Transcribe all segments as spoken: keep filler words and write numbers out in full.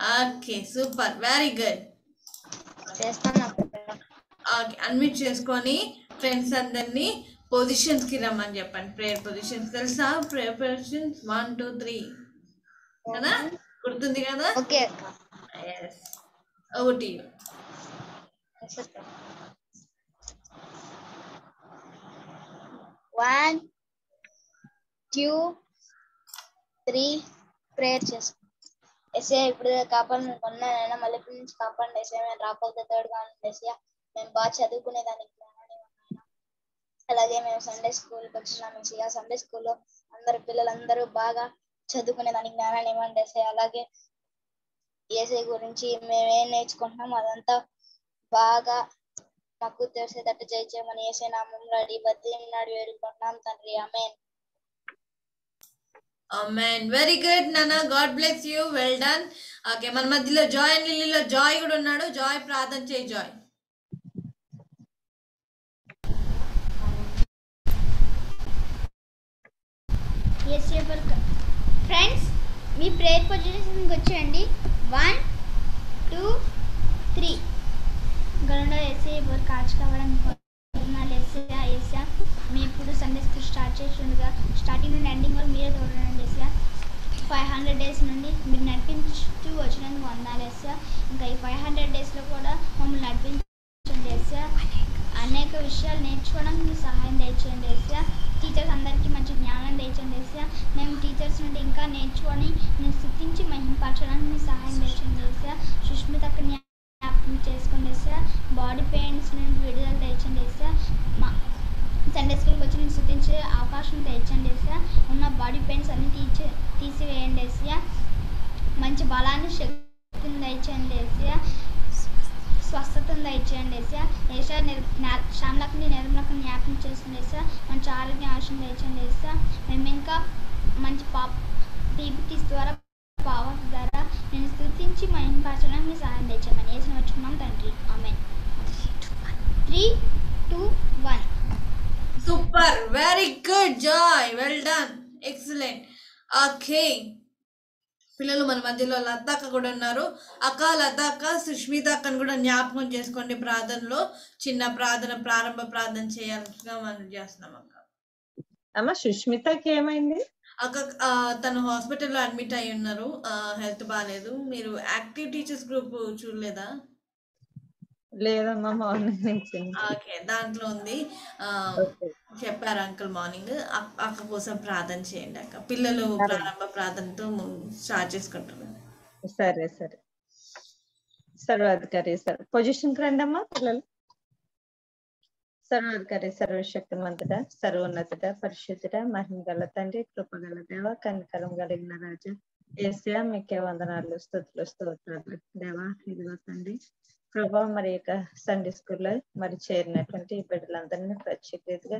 Okay, super. Very good. Okay, unmute cheskoni friends andarni positions ki rammani cheppandi. Prayer positions telusa? Prayer positions one two three kada gurtundi kada? Okay akka. Yes, over to you. one two three prayer chest. ऐसे इपड़े कापन बनना है ना मले Prince Kapan ऐसे मैं राकोल the third गान ऐसे या मैं बात शादी कुने दाने के लिए ना अलग है मैं संडे स्कूल बच्चना में ऐसे या संडे स्कूलो अंदर पिलल अंदर बागा शादी कुने दाने के लिए ना ऐसे अलग है ये से गुरुंची मैं मैंने इच कोन्हा मारंता बागा माकुतेर से तट जाए जाए मने ऐसे नाम उम्राड़ी बत्ती Amen. Very good, Nana. God bless you. Well done. Okay, man madhilo joy and lililo joy kuda unnadu. Joy pradhan chey joy. Yes, sir. Friends, me prayer position ku vachandi. one two three. Garunda ese bar catch kavadam na lesa esa me ipudu Sunday start chestunduga starting and ending varu mere thodanam. five hundred days నుండి మీరు నడిపించు వచ్చినందుకు వందాలు sir. ఇంకా ఈ five hundred డేస్లో కూడా మమ్మల్ని నడిపించండి సార్. అనేక విషయాలు నేర్చుకోవడానికి సహాయం తెచ్చండి సార్. టీచర్స్ అందరికీ మంచి జ్ఞానం తెచ్చండి సార్. మేము టీచర్స్ నుండి ఇంకా నేర్చుకొని నేను స్థుతించి మహిమపరచడానికి సహాయం తెచ్చండి సార్. సుష్మితక్కని జ్ఞాపకం చేసుకోండి సార్. బాడీ పెయిన్స్ నుండి విడుదల తెచ్చండి సార్. మా సండే స్కూల్కి వచ్చి నేను స్థుతించే అవకాశం తెచ్చండి సార్. ఉన్న బాడీ పెయిన్స్ అన్ని టీచర్ తీసివేయండి ఏసయ్యా. మంచి బలాన్ని శక్తిని దయచేయండి ఏసయ్యా. స్వస్థతను దయచేయండి ఏసయ్యా. ఏషా శ్యామలకుని నిర్మలకు జ్ఞాపకం చేస్తుంది ఏసయ్యా. మంచి ఆరోగ్యం ఆశను దయచేయండి ఏసయ్యా. మేము ఇంకా మంచి పాప డీబీటీస్ ద్వారా పావర్ ద్వారా నేను స్థుతించి మహిమపరచడానికి సహాయం దయచేయమని ఏసుని వచ్చుకున్నాం తండ్రి. Amen. Three two one. Super, very good Joy, well done, excellent. Okay పిల్లలు మన మధ్యలో లతాక్క కూడా ఉన్నారు. అక్క లతాక్క సుష్మిత అక్కను కూడా జ్ఞాపకం చేసుకోండి. ప్రార్థనలో చిన్న ప్రార్థన ప్రారంభ ప్రార్థన చేయాలిగా మనం చేస్తున్నాం అక్క. అమ్మ సుష్మితకి ఏమైంది అక్క? తను హాస్పిటల్లో అడ్మిట్ అయి ఉన్నారు, హెల్త్ బాగాలేదు. మీరు యాక్టివ్ టీచర్స్ గ్రూప్ చూడలేదా? లేదమ్మా, మార్నింగ్ ఓకే దాంట్లో ఉంది చెప్పారు అంకుల్. మార్నింగ్ అక్క కోసం ప్రార్థన చేయండి అక్క. పిల్లలు ప్రారంభ ప్రార్థనతో స్టార్ట్ చేసుకుంటున్నారు. సరే సరే సర్వాధికారి సార్ పొజిషన్ కి రండి అమ్మా. పిల్లలు సర్వాధికారి సర్వశక్తిమంతుడా సర్వోన్నతుడా పరిశుద్ధుడా మహిమగల తండ్రి కృపగల దేవ కనికరం కలిగిన రాజా యేసయ్యా మీకే వందనాలు స్తుతులు స్తోత్రాలు దేవా. ఇదిగో తండ్రి ప్రభా మరి యొక్క సండే స్కూల్లో మరి చేరినటువంటి బిడ్డలందరినీ ప్రత్యేక రీతిగా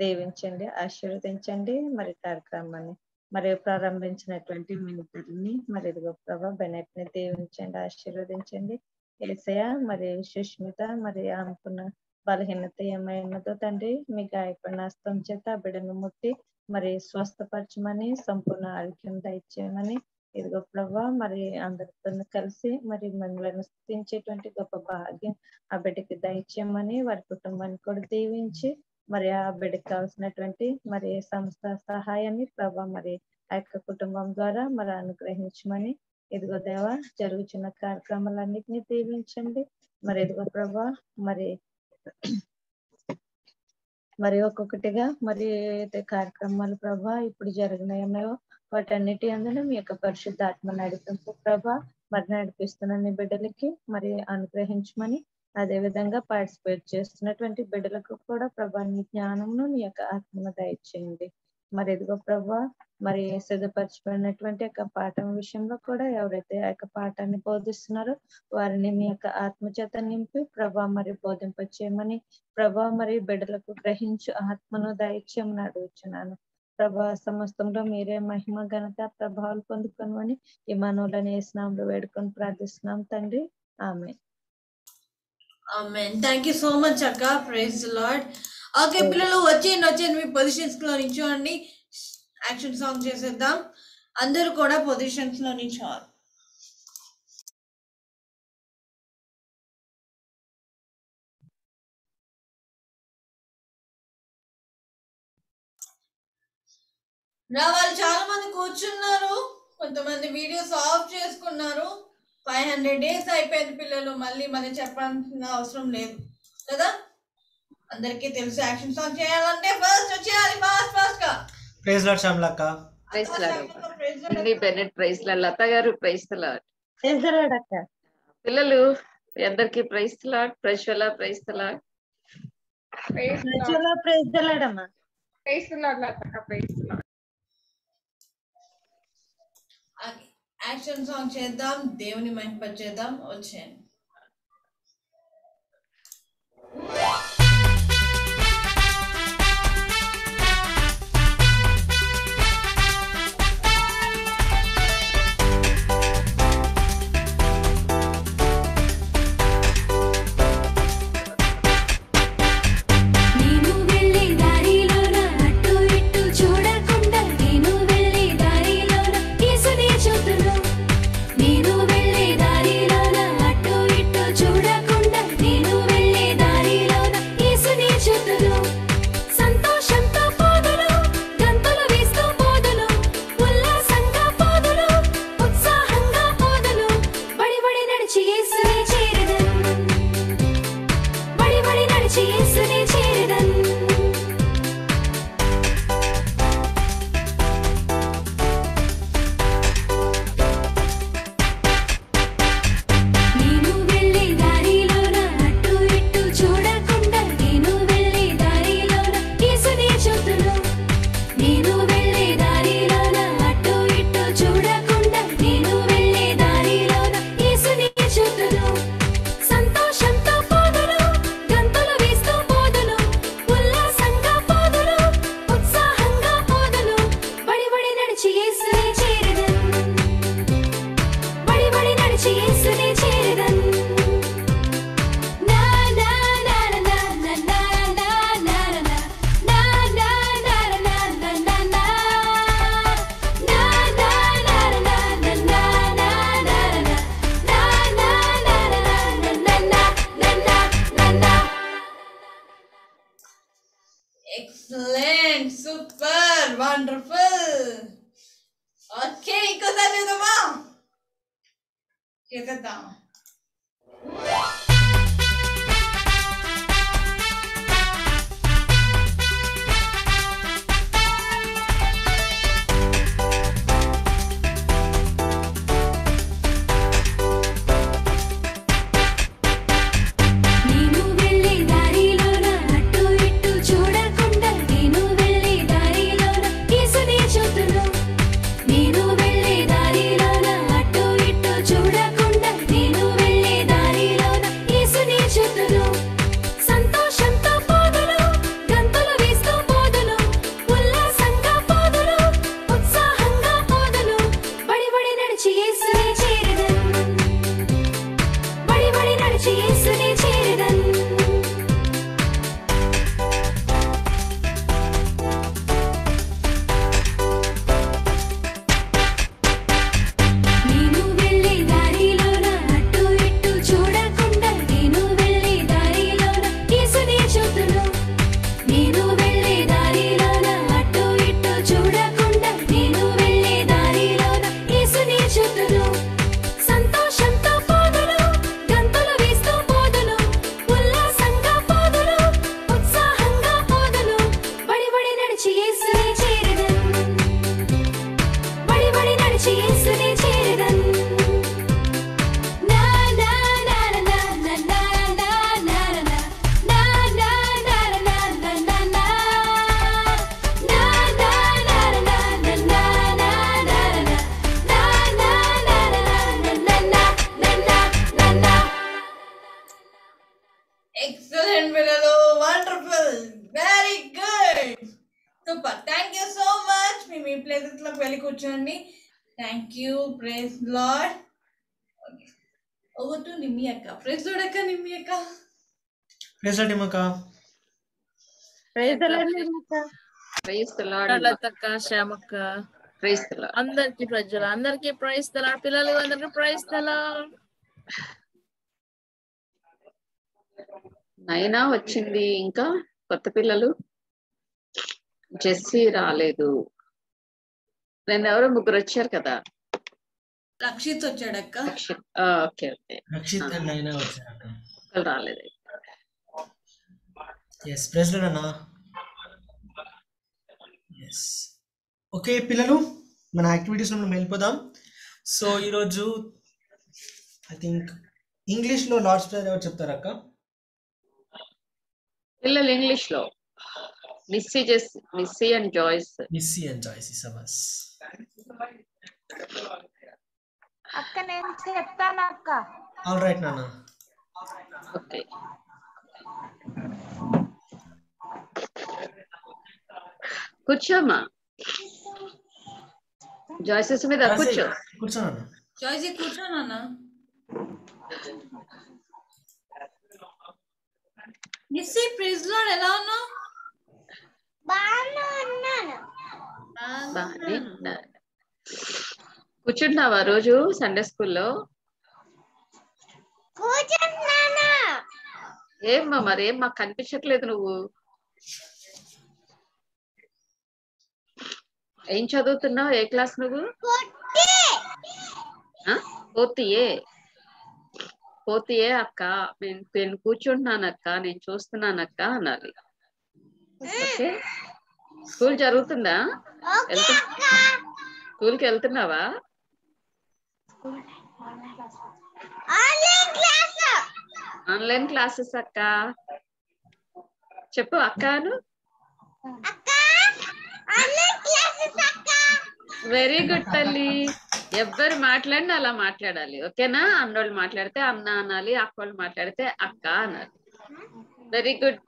దీవించండి, ఆశీర్వదించండి. మరి కార్యక్రమాన్ని మరి ప్రారంభించినటువంటి మీ ఇద్దరిని మరి ఇదిగో ప్రభా బెనెట్ని దీవించండి, ఆశీర్వదించండి యేసయ్యా. మరి సుష్మిత మరి ఆమెకున్న బలహీనత ఏమైనదో తండ్రి మీ గాయపడిన హస్తం చేత బిడ్డను ముట్టి మరి స్వస్థపరచమని సంపూర్ణ ఆరోగ్యం దయచేయమని ఇదిగో ప్రభా మరి అందరితో కలిసి మరి మిమ్మల్ని స్థుతించేటువంటి గొప్ప భాగ్యం ఆ బిడ్డకి దయచేయమని వారి కుటుంబాన్ని కూడా దీవించి మరి ఆ బిడ్డకి కావాల్సినటువంటి మరి సంస్థ సహాయాన్ని ప్రభా మరి ఆ యొక్క కుటుంబం ద్వారా మరి అనుగ్రహించమని ఇదిగో దేవా జరుగుతున్న కార్యక్రమాలన్నింటినీ దీవించండి. మరి ఇదిగో ప్రభా మరి మరి ఒక్కొక్కటిగా మరి అయితే కార్యక్రమాలు ప్రభా ఇప్పుడు జరిగినాయో వాటన్నిటి అందులో మీ యొక్క పరిశుద్ధ ఆత్మ నడిపింపు ప్రభా మరి నడిపిస్తున్న బిడ్డలకి మరి అనుగ్రహించమని, అదేవిధంగా పార్టిసిపేట్ చేస్తున్నటువంటి బిడ్డలకు కూడా ప్రభా నీ జ్ఞానంను నీ యొక్క ఆత్మను దయచేయండి. మరి ఎదుగో ప్రభా మరి సిద్ధపరచబడినటువంటి యొక్క పాఠం విషయంలో కూడా ఎవరైతే ఆ యొక్క పాఠాన్ని బోధిస్తున్నారో వారిని మీ యొక్క ఆత్మచేత నింపి ప్రభా మరి బోధింప చేయమని ప్రభా మరి బిడ్డలకు గ్రహించు ఆత్మను దయచేయమని అడుగుతున్నాను ప్రభా. సమస్తంలో మీరే మహిమ ఘనత ప్రభావాలు పొందుకుని ఈ మానవులను ఏ స్నామంలో వేడుకొని ప్రార్థిస్తున్నాం తండ్రి. ఆమె amen. Thank you so much అక్క. Praise the lord. ఓకే పిల్లలు వచ్చేయండి, వచ్చేయండి మీ పొజిషన్స్ లో నిల్చోండి. యాక్షన్ సాంగ్ చేసేద్దాం. అందరూ కూడా పొజిషన్స్ లో నిల్చోవాలి. నా వాళ్ళు చాలా మంది కూర్చున్నారు, కొంతమంది వీడియోస్ ఆఫ్ చేసుకున్నారు. ఫైవ్ హండ్రెడ్ డేస్ అయిపోయింది పిల్లలు, మళ్ళీ మనం చెప్పాల్సిన అవసరం లేదు కదా, అందరికీ తెలుసు. యాక్షన్ సాంగ్ చేయాలంటే ఫస్ట్ చేయాలి, ఫాస్ట్ ఫాస్ట్ గా. ప్రైజ్ లార్డ్ శ్యామలక్క, ప్రైజ్ లార్డ్ ని బెనెట్, ప్రైజ్ లార్డ్ లత గారు, ప్రైజ్ లార్డ్, ప్రైజ్ లార్డ్ అక్క. పిల్లలు అందరికీ praise lord, praise lord, praise lord, praise lord, praise lord అమ్మా, praise lord Latha, praise lord. Action song చేద్దాం, దేవుని మహిమపరిచేద్దాం. వచ్చేయండి. అందరికి ప్రజలు అందరికి ప్రైజ్ ద లార్డ్, పిల్లలు అందరికి ప్రైజ్ ద లార్డ్. నైనా వచ్చింది, ఇంకా కొత్త పిల్లలు జెస్సీ రాలేదు. నేను ఎవరో ముగ్గురు వచ్చారు కదా. రక్షిత్ వచ్చాడక్క. ఓకే ఓకే రక్షిత్ అన్నైనా వచ్చారక్క. కల్ రాలేదు. yes ప్రెసిడెంట్ అన్న. yes ఓకే పిల్లలు మన యాక్టివిటీస్ మనం వెళ్ళిపోదాం. సో ఈ రోజు ఐ థింక్ ఇంగ్లీష్ లో లార్డ్స్ ప్రేయర్ ఎవరు చెప్తారక్క? పిల్లలు ఇంగ్లీష్ లో Missy Jess Missy and Joyce Missy and Joyce సబస్ అక్క నేను చెప్తాను అక్క. ఆల్ రైట్ నాన్న. ఓకే కూర్చోమా జాయిస్ సుమిత కూర్చో కూర్చో నాన్న. జాయిస్ కూర్చో నాన్న. మిస్సీ ప్రైజ్ లార్డ్ ఎలా ఉన్నావు? బానే ఉన్నాను. బానే ఉన్నాను. కూర్చుంటున్నావా రోజు సండే స్కూల్లో? కూర్చుంటున్నానా? ఏమ్మా మరి ఏం మాకు కనిపించట్లేదు నువ్వు ఏం చదువుతున్నావు? ఏ క్లాస్ నువ్వు? Fourth A? ఫోర్త్ ఏ అక్క నేను కూర్చుంటున్నానక్క నేను చూస్తున్నానక్క అన్నారు. ఓకే స్కూల్ జరుగుతుందా? స్కూల్కి వెళ్తున్నావా? ఆన్లైన్ క్లాసెస్ అక్క. చెప్పు అక్కను. వెరీ గుడ్ తల్లి. ఎవ్వరు మాట్లాడినా అలా మాట్లాడాలి ఓకేనా? అన్నోళ్ళు మాట్లాడితే అన్న అనాలి, అక్కోళ్ళు మాట్లాడితే అక్క అనాలి. వెరీ గుడ్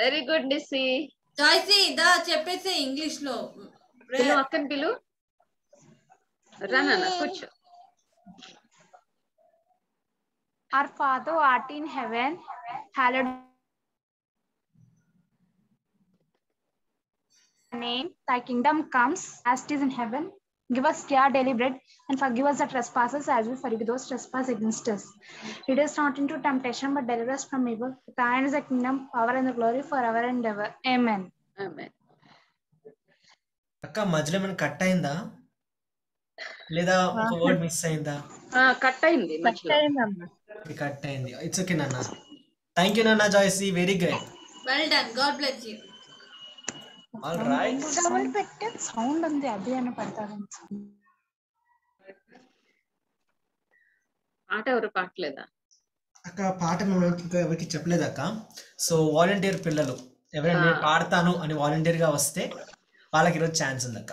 వెరీ గుడ్ నిసి. చెప్పేసి ఇంగ్లీష్ లో పిలు అక్కని పిలు రా నాన్న కూర్చో. Our Father who art in heaven, hallowed be thy name. Thy kingdom comes as it is in heaven. Give us our daily bread, and forgive us our trespasses, as we forgive those trespass against us. Lead us not into temptation, but deliver us from evil. For thine is the kingdom, power, and the glory, forever and ever. Amen. Amen. Akka majle man cut ayinda లేదా ఒక word miss అయిందా? Cut అయింది cut అయింది అమ్మ cut అయింది. It's okay నాన్న. Thank you నాన్న. జాయిసి very good well done. God bless you. All right double పెట్టే సౌండ్ ఉంది అది అన్న పడతాను. పాట ఎవరు పాటలేదా అక్క? పాట మేము ఎవరికి చెప్పలేదు అక్క. సో వాలంటీర్ పిల్లలు ఎవరైనా నేను పాడతాను అని వాలంటీర్ గా వస్తే వాళ్ళకి ఈరోజు ఛాన్స్ ఉంది అక్క.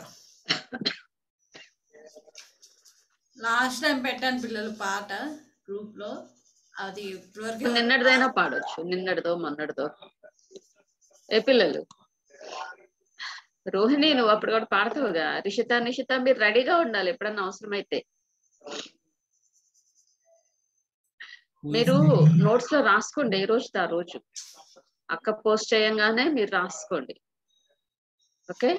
లాస్ట్ టైం పెట్టాను పిల్లలు పాట గ్రూప్ లో. అది నిన్నటిదైనా పాడొచ్చు నిన్నటిదో మొన్నటిదో. ఏ పిల్లలు రోహిణి నువ్వు అప్పుడు కూడా పాడతావుగా. రిషిత నిషిత మీరు రెడీగా ఉండాలి ఎప్పుడన్నా అవసరమైతే. మీరు నోట్స్ లో రాసుకోండి ఏ రోజు ఆ రోజు. అక్క పోస్ట్ చేయంగానే మీరు రాసుకోండి ఓకే.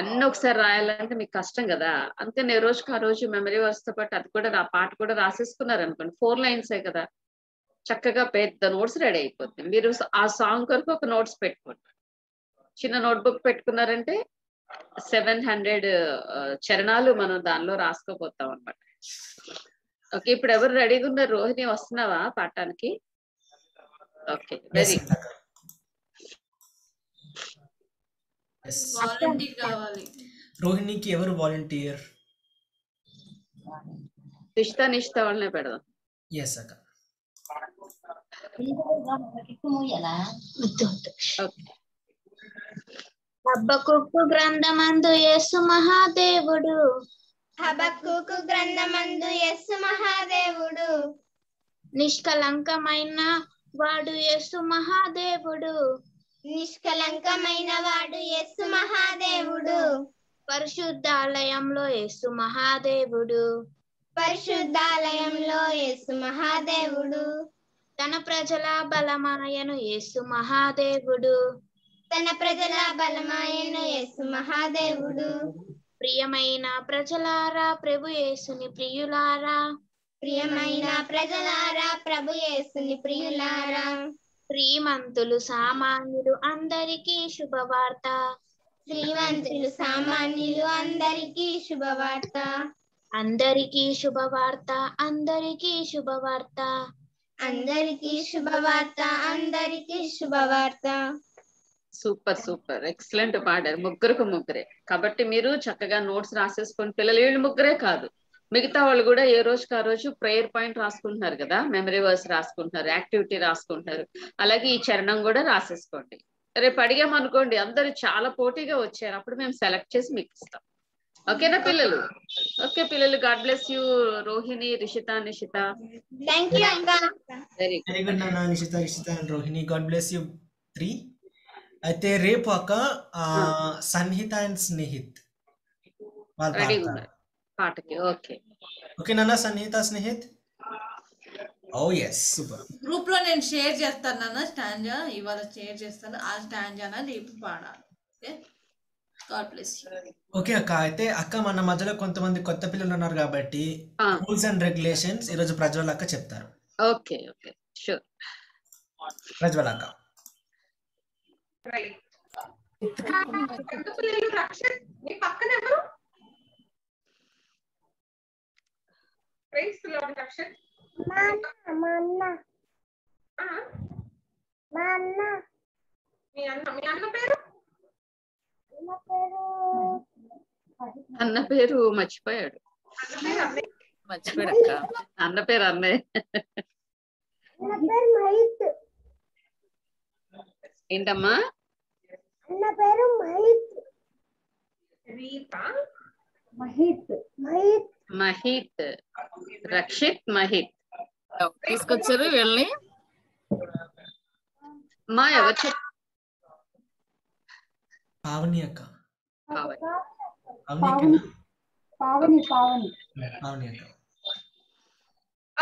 అన్ని ఒకసారి రాయాలంటే మీకు కష్టం కదా, అందుకని రోజుకి ఆ రోజు మెమరీ వర్స్తో పాటు అది కూడా ఆ పాట కూడా రాసేసుకున్నారు అనుకోండి. ఫోర్ లైన్సే కదా చక్కగా పెద్ద నోట్స్ రెడీ అయిపోతుంది. మీరు ఆ సాంగ్ కొరకు ఒక నోట్స్ పెట్టుకోండి. చిన్న నోట్బుక్ పెట్టుకున్నారంటే సెవెన్ హండ్రెడ్ చరణాలు మనం దానిలో రాసుకోపోతాం అనమాట. ఓకే ఇప్పుడు ఎవరు రెడీగా ఉన్నారు? రోహిణి వస్తున్నావా పాఠానికి? Okay very good. వాలంటీర్ కావాలి రోహిణికి. ఎవరు వాలంటీర్? నిష్ఠా నిష్ఠా వాళ్ళనే పెడదాం. yes అక్క. హబక్కూకు గ్రంథమందు యేసు మహాదేవుడు హబక్కూకు గ్రంథమందు యేసు మహాదేవుడు నిష్కలంకమైన వాడు యేసు మహాదేవుడు నిష్కలంకమైన వాడు యేసు మహాదేవుడు పరిశుద్ధాలయంలో యేసు మహాదేవుడు పరిశుద్ధాలయంలో యేసు మహాదేవుడు తన ప్రజల బలమాయను యేసు మహాదేవుడు తన ప్రజల బలమాయను యేసు మహాదేవుడు ప్రియమైన ప్రజలారా ప్రభు యేసుని ప్రియులారా ప్రియమైన ప్రజలారా ప్రభు యేసుని ప్రియులారా శ్రీమంతులు సామాన్యులు అందరికీ శుభవార్త. శ్రీమంతులు సామాన్యులు అందరికీ శుభవార్త. అందరికీ శుభవార్త. అందరికీ శుభవార్త. అందరికీ శుభవార్త. అందరికీ శుభవార్త. సూపర్ సూపర్ ఎక్సలెంట్ పాడారు ముగ్గురుకు ముగ్గురే. కాబట్టి మీరు చక్కగా నోట్స్ రాసేసుకుని, పిల్లలు వీళ్ళు ముగ్గురే కాదు మిగతా వాళ్ళు కూడా ఏ రోజుకి ఆ రోజు ప్రేయర్ పాయింట్ రాసుకుంటున్నారు కదా, మెమరీ వర్స్ రాసుకుంటున్నారు, యాక్టివిటీ రాసుకుంటున్నారు, అలాగే ఈ చరణం కూడా రాసేసుకోండి. రేపు అడిగామనుకోండి అందరూ చాలా పోటీగా వచ్చారు, అప్పుడు మేము సెలెక్ట్ చేసి మీకు ఇస్తాం. ఓకేనా పిల్లలు? ఓకే పిల్లలు, God bless you. Rohini, Rishitha, Nishitha, very good. Nishitha, Rishitha and Rohini, God bless you three. అయితే రేపు ఒక సన్హిత అండ్ స్నేహిత్ పాటకి. ఓకే ఓకే నాన్న. సన్హిత స్నేహిత్ ఓ yes సూపర్. గ్రూప్ లో నేను షేర్ చేస్తాను నాన్న స్టాంజా, ఇవాళ షేర్ చేస్తాను. ఆ స్టాంజానా రేపు పాడాలి. Okay, God bless you. Okay అక్క, అయితే అక్క మన మధ్యలో కొంతమంది కొత్త పిల్లలు ఉన్నారు కాబట్టి రూల్స్ అండ్ రెగ్యులేషన్స్ ఈ రోజు ప్రజ్వల అక్క చెప్తారు. Okay okay sure. ప్రజ్వల అక్క రైట్. కొత్త పిల్లలు రక్షణ మీ పక్కన ఎవరు? Praise the Lord, Rakshan. Mama, Mama. Ah, Mama. Me Anna, me Anna peru. Anna peru. Anna peru machipayadu. Anna peru Anna. Machipayadakka. Anna peru Anna. Anna peru Mahit. Endamma? Anna peru Mahit. Reeta. Mahit. Mahit. Mahith, Rakshit, Mahith తీసుకొచ్చారు వీళ్ళని. మా ఎవరు? పావని అక్క.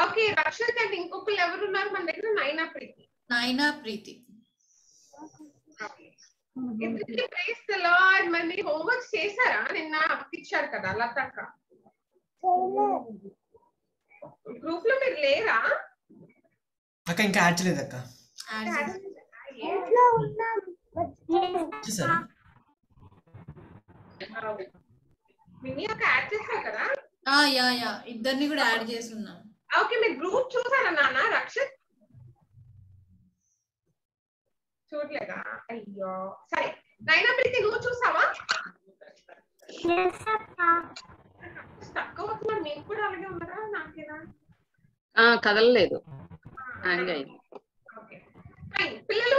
Okay Rakshit and ఇంకొకరు ఎవరు ఉన్నారు మన దగ్గర? Naina, Preethi. Naina, Preethi. Praise the Lord. మరి హోంవర్క్ చేశారా? నిన్న అప్పించారు కదా లతక్క, గ్రూప్ లో మీరు లేరా అక్క? ఇంకా యాడ్ చేయలేదు అక్క. ఇద్దరిని కూడా యాడ్ చేసి ఉన్నాం. ఓకే మీరు గ్రూప్ చూసారా నాన్న? రక్షిత్ చూడలేదా? అయ్యో సరే. నైనా, ప్రీతి నువ్వు చూసావా? కదలలేదు. పిల్లలు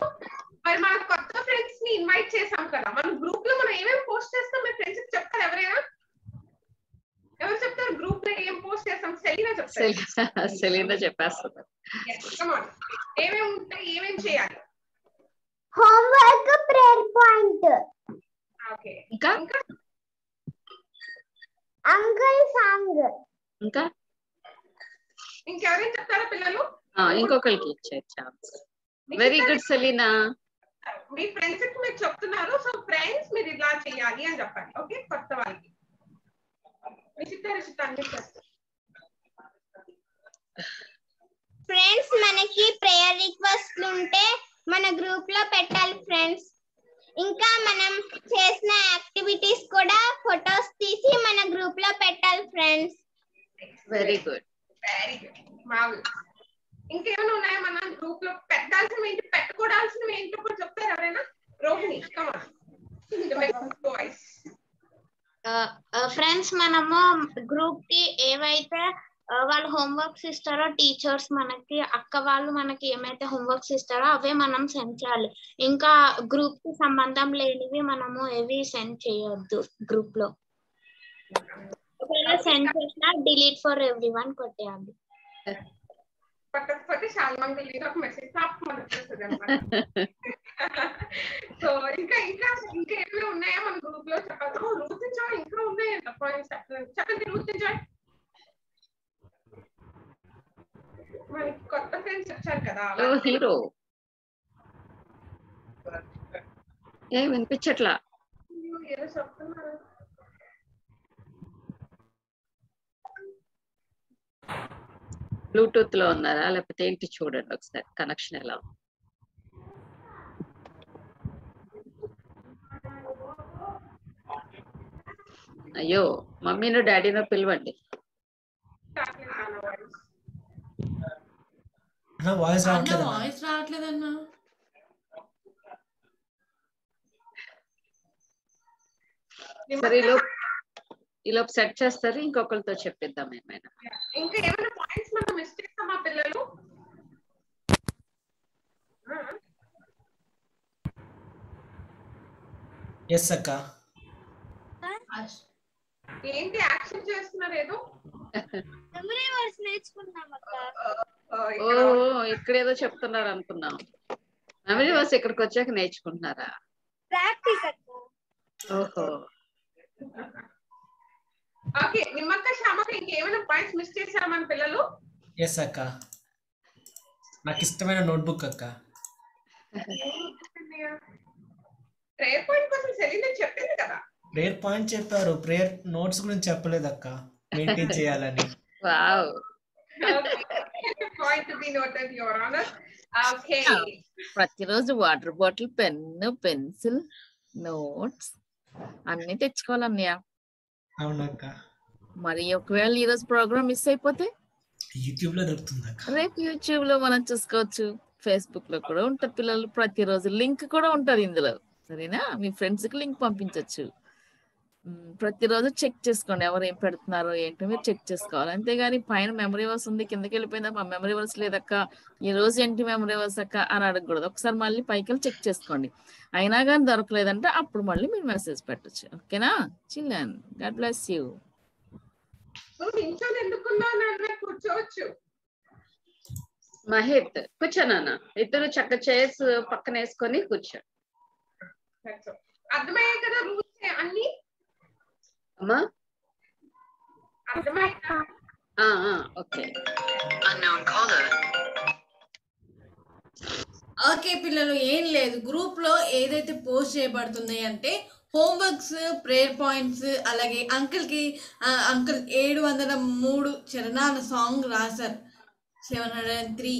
మరి మన కొత్త ఫ్రెండ్స్ ని ఇన్వైట్ చేసాం కదా, మనం గ్రూప్ లో మనం ఏమేమి పోస్ట్ చేస్తాం మీ ఫ్రెండ్స్ చెప్తారు ఎవరైనా? ఎవరు చెప్తారు గ్రూప్ లో ఏం పోస్ట్ చేస్తాం? సెలీనా చెప్తారు. సెలీనా చెప్పేస్తారు ఏమేమి ఉంటాయి, ఏమేమి చేయాలి. Homework, prayer point. ఓకే ఇంకా అంగల్ సాంగ్. ఇంకా ఇంకెవరైనా చెప్తారా పిల్లలు? ఇంకొకరికి ఇచ్చే ఛాన్స్. Very good Selina. మీ ఫ్రెండ్స్ కి మీరు చెప్తున్నారు, సో ఫ్రెండ్స్ మీరు ఇలా చేయాలి అని చెప్పండి. ఓకే కొత్త వాళ్ళకి. ఫ్రెండ్స్ మనకి ప్రేయర్ రిక్వెస్ట్లు ఉంటే మన గ్రూప్ లో పెట్టాలి ఫ్రెండ్స్. ఇంకా మనం చేసిన యాక్టివిటీస్ కూడా ఫొటోస్ తీసి మన గ్రూప్ లో పెట్టాలి friends. Very good very good. ఇంకేమైనా ఉన్నాయా మన గ్రూప్ లో పెట్టాల్సిన ఏంటి, పెట్టుకోవాల్సిన ఏంటి కూడా చెప్తారు ఎవరైనా? Rohini come on. ఫ్రెండ్స్ మనము గ్రూప్ కి ఏవైతే వాళ్ళు హోంవర్క్స్ ఇస్తారో టీచర్స్ మనకి, అక్క వాళ్ళు మనకి ఏమైతే హోంవర్క్స్ ఇస్తారో అవే మనం సెండ్ చేయాలి. ఇంకా గ్రూప్ కి సంబంధం లేనివి మనము ఏవి సెండ్ చేయొద్దు గ్రూప్ లో. ఒకవేళ సెండ్ చేసినా డిలీట్ ఫర్ ఎవ్రీ వన్ కొట్టేయాలి. సో ఇంకా ఇంకా ఇంకా ఏమైనా ఉన్నాయా మన గ్రూప్ లో చెప్పాలి? ఇంకా ఉన్నాయా చెప్పండి రూతించాయ్. మనకి కొత్త ఫ్రెండ్స్ వచ్చారు కదా. హీరో ఏ వినిపించట్లా? ఏదో చెప్తున్నారు. బ్లూటూత్ లో ఉన్నారా లేకపోతే ఏంటి? చూడండి ఒకసారి కనెక్షన్ ఎలా ఉంది. అయ్యో మమ్మీను డాడీను పిలవండి. నా వాయిస్ రావట్లేదు నా వాయిస్ రావట్లేదు అన్న. సరే లో ఇలా సెట్ చేస్తారు ఇంకొకరితో చెప్పిద్దాం ఏమైనా. ఇంకా ఏమైనా పాయింట్స్ మనం మిస్ చేస్తామా పిల్లలు? yes akka ఏంటి యాక్షన్ చేస్తున్నారు ఏదో మెమరీ వర్స్ నేర్చుకున్నాం అక్క. ఓ ఇక్కడ ఏదో చెప్తున్నారు అనుకున్నాం. మెమరీ వర్స్ ఇక్కడికి వచ్చాక నేర్చుకుంటున్నారా? ప్రాక్టీస్ అక్క. ఓహో ఓకే. నిమ్మక్క శ్యామక్క ఇంకేమైనా పాయింట్స్ మిస్ చేశారా మన పిల్లలు? yes అక్క నాకు ఇష్టమైన నోట్బుక్ అక్క. ప్రేయర్ పాయింట్ కోసం సెలినా చెప్పింది కదా. ప్రేయర్ పాయింట్ చెప్పారు, ప్రేయర్ నోట్స్ గురించి చెప్పలేదు అక్క. మెయింటైన్ చేయాలని. Wow okay point to be noted your honour. Okay ప్రతిరోజు water bottle pen pencil notes అన్ని తెచ్చుకోవాలన్నయ్య. అవును అక్క. మరి ఒకవేళ ఈ రోజు ప్రోగ్రామ్ మిస్ అయిపోతే యూట్యూబ్ లో దొరుకుతుంది అక్క. రేపు యూట్యూబ్ లో మనం చూసుకోవచ్చు. ఫేస్బుక్ లో కూడా ఉంటారు పిల్లలు, ప్రతిరోజు లింక్ కూడా ఉంటది ఇందులో. సరేనా? మీ ఫ్రెండ్స్ కి లింక్ పంపించవచ్చు. ప్రతిరోజు చెక్ చేసుకోండి ఎవరు ఏం పెడుతున్నారో ఏంటో మీరు చెక్ చేసుకోవాలి. అంతేగాని పైన మెమరీ వర్స్ ఉంది కిందకి వెళ్ళిపోయిందా మా మెమరీ వర్స్ లేదక్క ఈ రోజు ఏంటి మెమరీ వర్స్ అక్క అని అడగకూడదు. ఒకసారి మళ్ళీ పైకి వెళ్ళి చెక్ చేసుకోండి. అయినా కానీ దొరకలేదంటే అప్పుడు మళ్ళీ మీరు మెసేజ్ పెట్టచ్చు. ఓకేనా children? God bless you. Maheth కూర్చోనా? ఇద్దరు చక్క చేసి పక్కన వేసుకొని కూర్చో. అర్థమయ్యాయి కదా రూల్స్ అన్ని అమ్మా? అర్థమయ్యా? ఓకే ఓకే పిల్లలు ఏం లేదు, గ్రూప్ లో ఏదైతే పోస్ట్ చేయబడుతున్నాయి అంటే హోంవర్క్స్, ప్రేయర్ పాయింట్స్, అలాగే అంకుల్ కి అంకుల్ ఏడు వందల మూడు చరణాల సాంగ్ రాశారు, సెవెన్ హండ్రెడ్ అండ్ త్రీ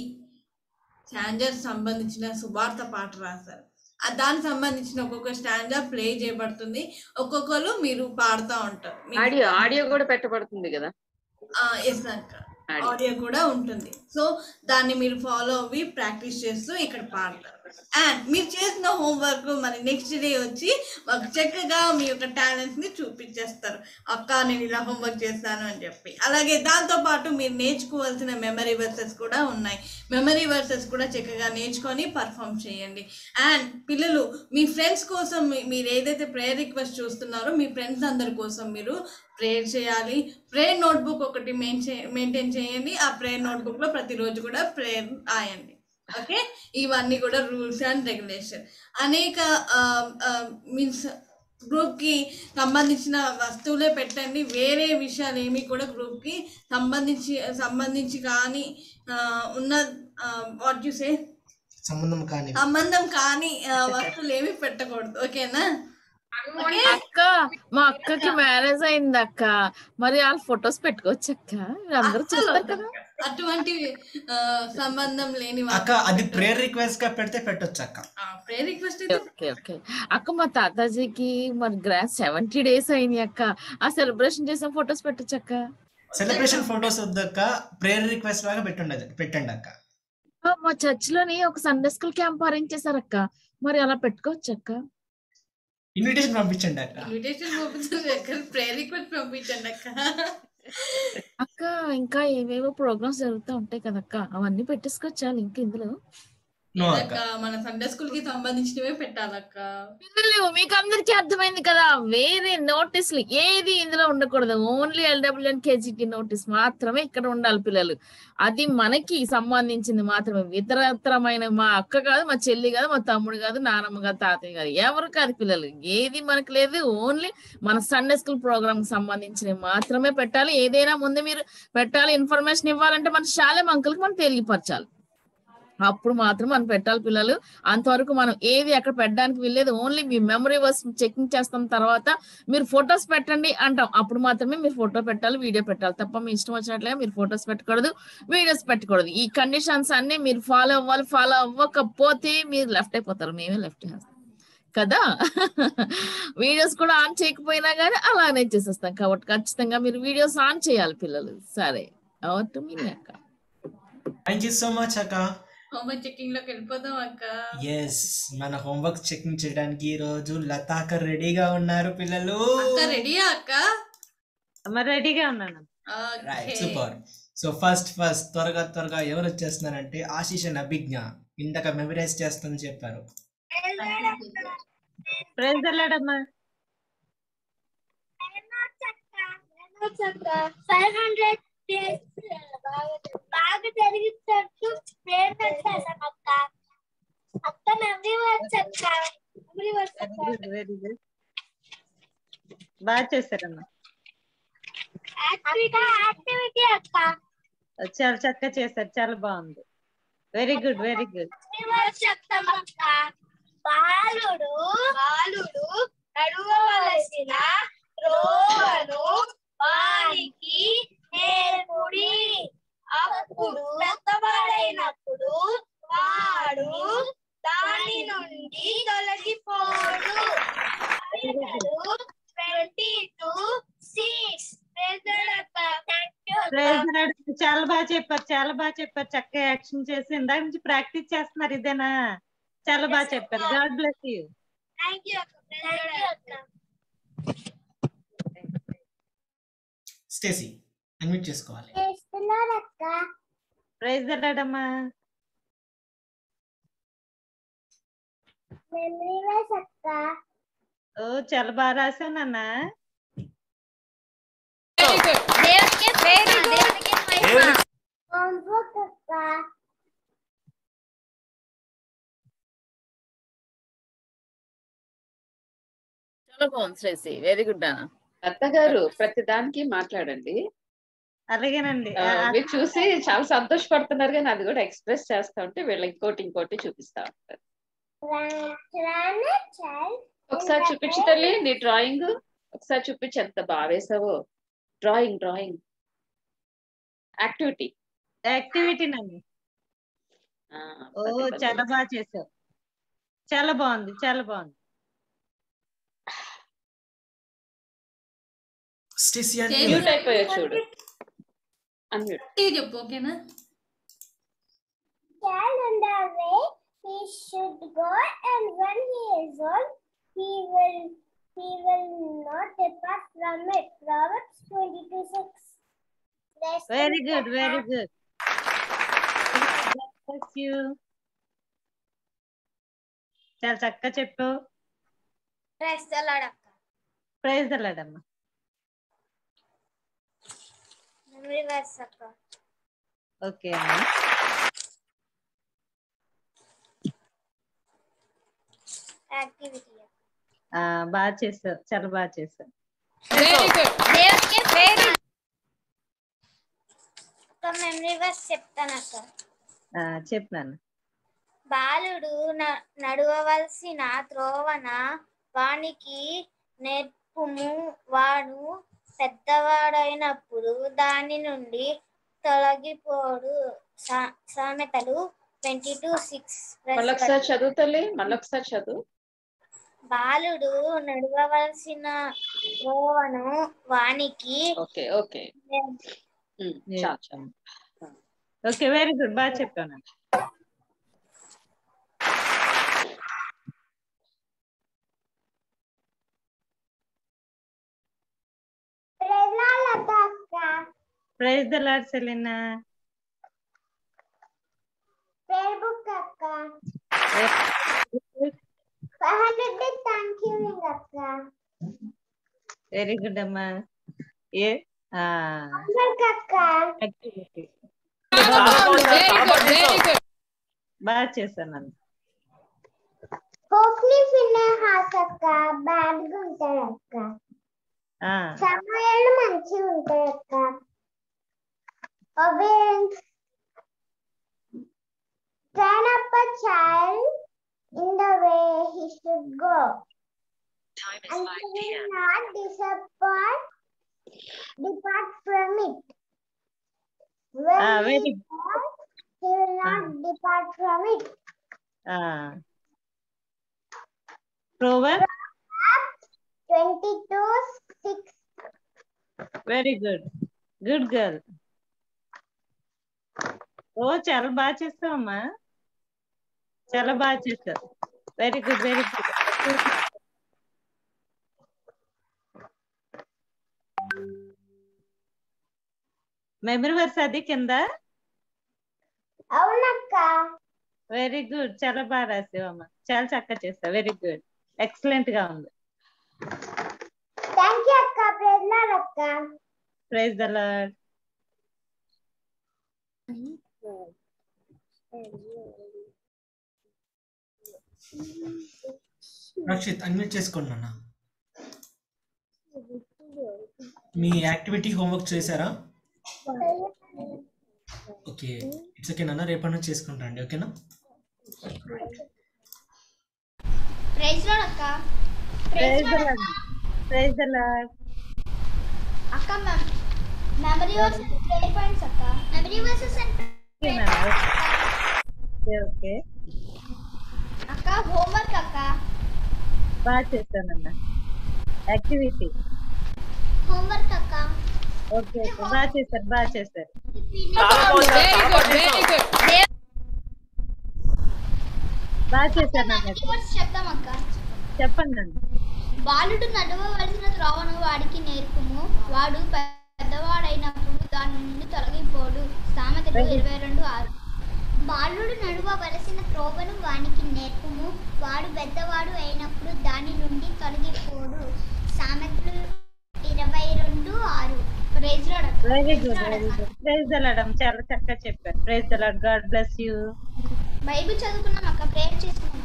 ఛాంజర్ సంబంధించిన సువార్త పాట రాశారు. దానికి సంబంధించిన ఒక్కొక్క స్టాండ్ ప్లే చేయబడుతుంది, ఒక్కొక్కరు మీరు పాడుతూ ఉంటారు. ఆడియో ఆడియో కూడా పెట్టబడుతుంది కదా? ఎస్ అక్క ఆడియో కూడా ఉంటుంది. సో దాన్ని మీరు ఫాలో అవి ప్రాక్టీస్ చేస్తూ ఇక్కడ పాడతారు. అండ్ మీరు చేసిన హోంవర్క్ మరి నెక్స్ట్ డే వచ్చి మాకు చక్కగా మీ యొక్క టాలెంట్స్ ని చూపించేస్తారు. అక్క నేను ఇలా హోంవర్క్ చేస్తాను అని చెప్పి. అలాగే దాంతో పాటు మీరు నేర్చుకోవాల్సిన మెమరీ వర్సెస్ కూడా ఉన్నాయి. మెమరీ వర్సెస్ కూడా చక్కగా నేర్చుకొని పర్ఫామ్ చేయండి. అండ్ పిల్లలు మీ ఫ్రెండ్స్ కోసం మీరు ఏదైతే ప్రేయర్ రిక్వెస్ట్ చూస్తున్నారో మీ ఫ్రెండ్స్ అందరి కోసం మీరు ప్రేయర్ చేయాలి. ప్రేయర్ నోట్బుక్ ఒకటి మెయింటైన్ చేయండి. ఆ ప్రేయర్ నోట్బుక్ లో ప్రతిరోజు కూడా ప్రేయర్ రాయండి. ఓకే ఇవన్నీ కూడా రూల్స్ అండ్ రెగ్యులేషన్. అనేక మీన్స్ గ్రూప్ కి సంబంధించిన వస్తువులే పెట్టండి, వేరే విషయాలు ఏమి కూడా గ్రూప్ కి సంబంధించి సంబంధించి కానీ ఉన్న వాట్ యు సే సంబంధం కానీ సంబంధం కానీ వస్తువులు ఏమి పెట్టకూడదు. ఓకేనా? అక్క మా అక్కకి మ్యారేజ్ అయింది అక్క, మరి వాళ్ళ ఫొటోస్ పెట్టుకోవచ్చు అక్క, అందరూ చూస్తారు కదా. అటువంటి సంబంధం లేని అది ప్రేయర్ రిక్వెస్ట్ గా పెడితే పెట్టొచ్చు అక్క. ప్రేయర్ రిక్వెస్ట్ ఓకే ఓకే అక్క. మా తాతాజీకి మరి గ్రాండ్ సెవెంటీ డేస్ అయింది అక్క, ఆ సెలబ్రేషన్ చేసిన ఫొటోస్ పెట్టొచ్చు అక్క. సెలబ్రేషన్ ఫొటోస్ వద్దక్క, ప్రేయర్ రిక్వెస్ట్ లాగా పెట్టండి పెట్టండి అక్క. మా చర్చ్ లోని ఒక సండే స్కూల్ క్యాంప్ అరేంజ్ చేశారు అక్క, మరి అలా పెట్టుకోవచ్చు అక్క. ఇన్విటేషన్ పంపించండి అక్క. ఇన్విటేషన్ పంపించండి అక్క. ప్రేయర్ రిక్వెస్ట్ పంపించండి అక్క. అక్క ఇంకా ఏవేవో ప్రోగ్రామ్స్ జరుగుతూ ఉంటాయి కదక్క, అవన్నీ పెట్టేసుకోవచ్చా లింక్ ఇందులో? మన సండే స్కూల్ కి సంబంధించినవే పెట్టాలక్క. పిల్లలు మీకు అందరికీ అర్థమైంది కదా, వేరే నోటీసులు ఏది ఇందులో ఉండకూడదు. ఓన్లీ ఎల్డబ్ల్యూఎన్ కేజీటీ నోటీస్ మాత్రమే ఇక్కడ ఉండాలి పిల్లలు. అది మనకి సంబంధించింది మాత్రమే. ఇతరమైన మా అక్క కాదు, మా చెల్లి కాదు, మా తమ్ముడు కాదు, నానమ్మ కాదు, తాతయ్య కాదు, ఎవరు కాదు పిల్లలు. ఏది మనకు లేదు, ఓన్లీ మన సండే స్కూల్ ప్రోగ్రామ్ సంబంధించినవి మాత్రమే పెట్టాలి. ఏదైనా ముందు మీరు పెట్టాలి, ఇన్ఫర్మేషన్ ఇవ్వాలంటే మన శాలెం అంకుల్కి మనం తెలియపరచాలి, అప్పుడు మాత్రం మనం పెట్టాలి పిల్లలు. అంతవరకు మనం ఏవి అక్కడ పెట్టడానికి వీల్లేదు. ఓన్లీ మీ మెమరీ వర్స్ చెకింగ్ చేస్తాం, తర్వాత మీరు ఫొటోస్ పెట్టండి అంటాం, అప్పుడు మాత్రమే మీరు ఫోటో పెట్టాలి, వీడియో పెట్టాలి తప్ప మీ ఇష్టం వచ్చినట్లుగా మీరు ఫొటోస్ పెట్టకూడదు, వీడియోస్ పెట్టకూడదు. ఈ కండిషన్స్ అన్ని మీరు ఫాలో అవ్వాలి. ఫాలో అవ్వకపోతే మీరు లెఫ్ట్ అయిపోతారు, మేమే లెఫ్ట్ చేస్తాం కదా వీడియోస్ కూడా ఆన్ చేయకపోయినా గానీ అలానే చేసేస్తాం కాబట్టి ఖచ్చితంగా మీరు వీడియోస్ ఆన్ చేయాలి పిల్లలు సరే అవర్ టు మీ అక్క థాంక్యూ సో మచ్ అక్క హోంవర్క్ చెకింగ్ లోకి వెళ్ళిపోదాం అక్క yes మన హోంవర్క్ చెకింగ్ చేయడానికి ఈ రోజు లతాక రెడీగా ఉన్నారు పిల్లలు అక్క రెడీయా అక్క అమ్మ రెడీగా ఉన్నాను okay super so first first త్వరగా త్వరగా ఎవరు వచ్చేస్తున్నారంటే ఆశీష్ అండ్ అభిజ్ఞ ఇంతక మెమరైజ్ చేస్తానని చెప్పారు ప్రైజ్ అలర్ట్ అమ్మా ఐదు వందల ప్లేస్ బాగా బాగా జరిగినట్టు ప్రేమ చేసాం అక్క అక్క మెమరీ వర్క్ అక్క మెమరీ వర్క్ అక్క వెరీ గుడ్ బాగా చేశారమ్మా యాక్టివిటీ యాక్టివిటీ అక్క చాలా చక్కగా చేశారు చాలా బాగుంది వెరీ గుడ్ వెరీ గుడ్ బాలుడు బాలుడు నడువవలసిన త్రోవను వానికి నేర్పుడి అప్పుడు పెద్దవాడైనప్పుడు వాడు దాని నుండి తొలగిపోడు ట్వంటీ టూ సిక్స్ చాలా బాగా చెప్పారు చాలా బాగా చెప్పారు చక్కగా యాక్షన్ చేసి ఇందాక నుంచి ప్రాక్టీస్ చేస్తున్నారు ఇదేనా చాలా బాగా చెప్పారు God bless you Stacey unmute చేసుకోవాలి ప్రైజ్ ద లార్డ్ అమ్మా మెమరీ వర్క్స్ అక్క ఓ చాలా బాగా రాశాను అన్న దేవకి ప్రేమ దేవకి మహిమ హోంవర్క్ అక్క చాలా బాగుంది శ్రేసి వెరీ గుడ్ అన్న అత్తగారు ప్రతిదానికి మాట్లాడండి అలాగేనండి మీరు చూసి చాలా సంతోషపడుతున్నారు కానీ అది కూడా ఎక్స్ప్రెస్ చేస్తా ఉంటే వీళ్ళ ఇంకోటి ఇంకోటి చూపిస్తా ఉంటారు ఒకసారి చూపించు తల్లి నీ డ్రాయింగ్ ఒకసారి చూపించి ఎంత బాగా వేసావో డ్రాయింగ్ డ్రాయింగ్ యాక్టివిటీ యాక్టివిటీ నండి ఓ చాలా బాగా చేసావు చాలా బాగుంది చాలా బాగుంది స్టేసియన్ న్యూట్ అయిపోయా చూడు అన్మ్యూట్ చెప్పు ఓకేనా Child on the way he should go and when he is old he will He will not depart from it. Proverbs twenty-two six. Very good, very good. Thank you. Chal chakka cheppu. Praise the Lord akka. Praise the Lord amma. Memory verse akka. Okay amma. Activity. బాగా చేశారు చాలా బాగా చేశారు చెప్తాను బాలుడు నడవవలసిన త్రోవన వానికి నేర్పుము వాడు పెద్దవాడైనప్పుడు దాని నుండి తొలగిపోడు సామెతలు ట్వంటీ టూ సిక్స్ మళ్ళొకసారి చదువుతలే మళ్ళొకసారి చదువు బాలుడు నడవవలసిన త్రోవను వానికి okay okay okay very good బాగా చెప్పాను praise the Lord Selina very good అమ్మా ఏ బాగా చేశాను అన్న మంచిగా ఉంటాయి అక్క In the way he should go. Time is five p m Not disappoint. Depart from it. When ah, he is old, he will not ah. depart from it. Ah. Proverbs twenty-two six. Very good. Good girl. Oh, chala baa chesavu amma. Chala baa chesavu. Very good. Very good. Memory verse adi kinda. Avunu akka. Very good. Chala baa rasavu amma. Chala chakka chesavu. Very good. Excellent ga undi. Thank you akka. Praise the Lord akka. Praise the Lord. Rakshit unmute చేసుకోండి అన్న మీ activity homework చేశారా okay it's okay నాన్న రేపన్న చేసుకుంటాండి ఓకేనా praise lord అక్క praise lord praise the lord అక్క ma'am memory verses prayer points అక్క memory verses and okay okay అక్క హోంవర్క్ అక్క బా చేస్తానన్న యాక్టివిటీ హోంవర్క్ అక్క ఓకే బా చేస్తారు బా చేస్తారు వెరీ గుడ్ బా చేస్తానన్న శబ్దం అక్క చెప్పండి బాలుడు నడవవలసిన త్రోవను వాడికి నేర్పుము వాడు పెద్దవాడైనప్పుడు దాని నుండి తొలగిపోడు సామెతలు ఇరవై రెండు ఆరు బాలుడు నడువవలసిన త్రోవను వానికి నేర్పుము వాడు పెద్దవాడు అయినప్పుడు దాని నుండి తొలగిపోడు సామెతలు ఇరవై రెండు ఆరు praise Lord very good very good praise the lord అమ్మ చాలా చక్కగా చెప్పారు praise the lord God bless you Bible చదువుకున్నాం అక్క ప్రేయర్ చేసుకున్నాం